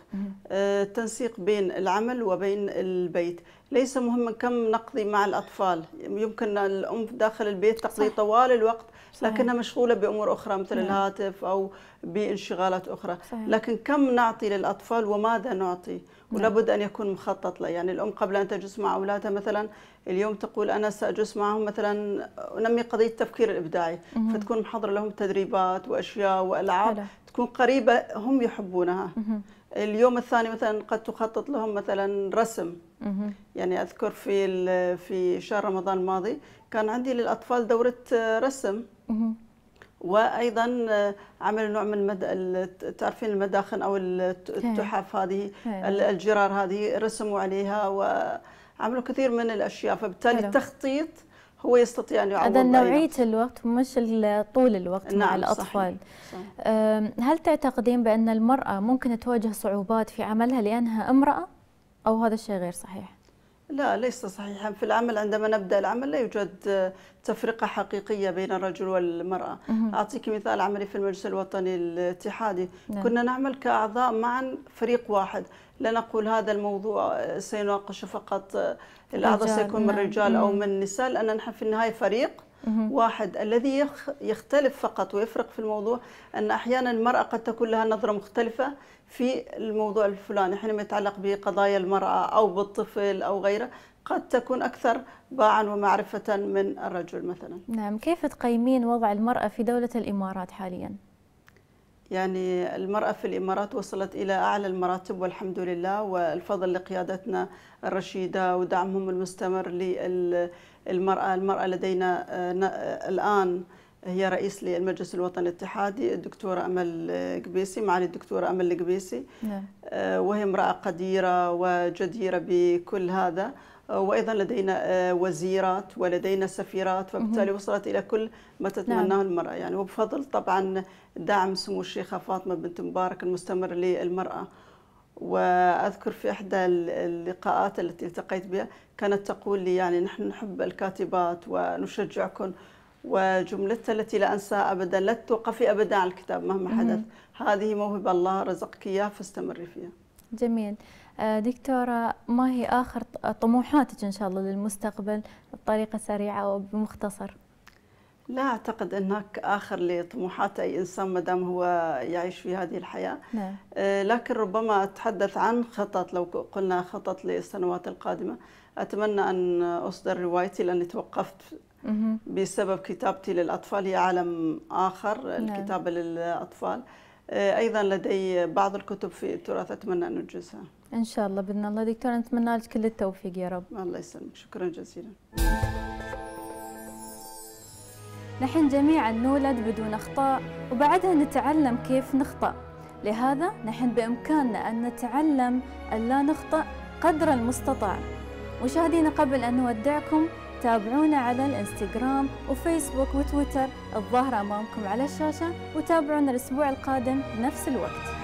التنسيق بين العمل وبين البيت، ليس مهما كم نقضي مع الأطفال، يمكن الأم داخل البيت تقضي صح. طوال الوقت، صحيح. لكنها مشغولة بأمور أخرى مثل نعم. الهاتف أو بانشغالات أخرى، صحيح. لكن كم نعطي للأطفال وماذا نعطي؟ ولابد أن يكون مخطط له. يعني الأم قبل أن تجلس مع أولادها مثلا اليوم تقول أنا سأجلس معهم مثلا أنمي قضية التفكير الإبداعي، مم. فتكون محضرة لهم تدريبات وأشياء وألعاب حلو. تكون قريبة هم يحبونها. مم. اليوم الثاني مثلا قد تخطط لهم مثلا رسم. مم. يعني أذكر في في شهر رمضان الماضي كان عندي للأطفال دورة رسم. مم. وايضا عمل نوع من المد... تعرفين المداخن او التحف هذه الجرار هذه رسموا عليها وعملوا كثير من الاشياء، فبالتالي حلو. التخطيط هو يستطيع ان يعوض. هذا نوعيه الوقت مش طول الوقت نعم مع الاطفال. صحيح. هل تعتقدين بان المراه ممكن تواجه صعوبات في عملها لانها امراه او هذا الشيء غير صحيح؟ لا، ليس صحيحا. في العمل عندما نبدأ العمل لا يوجد تفرقة حقيقية بين الرجل والمرأة. أعطيك مثال عملي في المجلس الوطني الاتحادي، نعم. كنا نعمل كأعضاء معا فريق واحد، لا نقول هذا الموضوع سيناقش فقط الأعضاء سيكون من رجال نعم. أو من نساء، لأن نحن في النهاية فريق واحد. الذي يختلف فقط ويفرق في الموضوع أن أحيانا المرأة قد تكون لها نظرة مختلفة في الموضوع الفلاني حينما يتعلق بقضايا المرأة أو بالطفل أو غيره، قد تكون أكثر باعاً ومعرفة من الرجل مثلاً. نعم، كيف تقيمين وضع المرأة في دولة الإمارات حالياً؟ يعني المرأة في الإمارات وصلت إلى أعلى المراتب والحمد لله، والفضل لقيادتنا الرشيدة ودعمهم المستمر للمرأة. المرأة لدينا الآن هي رئيس للمجلس الوطني الاتحادي الدكتورة امل القبيسي، معالي الدكتورة امل القبيسي، نعم. وهي امرأة قديرة وجديرة بكل هذا، وايضا لدينا وزيرات ولدينا سفيرات، فبالتالي وصلت الى كل ما تتمناه المرأة يعني، وبفضل طبعا دعم سمو الشيخة فاطمة بنت مبارك المستمر للمرأة. واذكر في احدى اللقاءات التي التقيت بها كانت تقول لي يعني نحن نحب الكاتبات ونشجعكم، وجملتها التي لا أنساها أبدا، لا توقفي أبدا عن الكتاب مهما حدث، هذه موهبة الله رزقك إياها فاستمري فيها. جميل. دكتورة، ما هي آخر طموحاتك إن شاء الله للمستقبل بطريقة سريعة وبمختصر؟ لا أعتقد أنك آخر لطموحات أي إنسان ما دام هو يعيش في هذه الحياة، نعم. لكن ربما أتحدث عن خطط، لو قلنا خطط للسنوات القادمة، أتمنى أن أصدر روايتي لأني توقفت بسبب كتابتي للأطفال، هي عالم آخر الكتابة للأطفال. أيضا لدي بعض الكتب في التراث أتمنى أن أنجزها إن شاء الله بإذن الله. دكتورة، نتمنى لك كل التوفيق يا رب. الله يسلمك، شكرا جزيلا. نحن جميعا نولد بدون أخطاء وبعدها نتعلم كيف نخطأ، لهذا نحن بإمكاننا أن نتعلم أن لا نخطأ قدر المستطاع. مشاهدينا، قبل أن نودعكم تابعونا على الانستغرام وفيسبوك وتويتر الظاهرة أمامكم على الشاشة، وتابعونا الأسبوع القادم بنفس الوقت.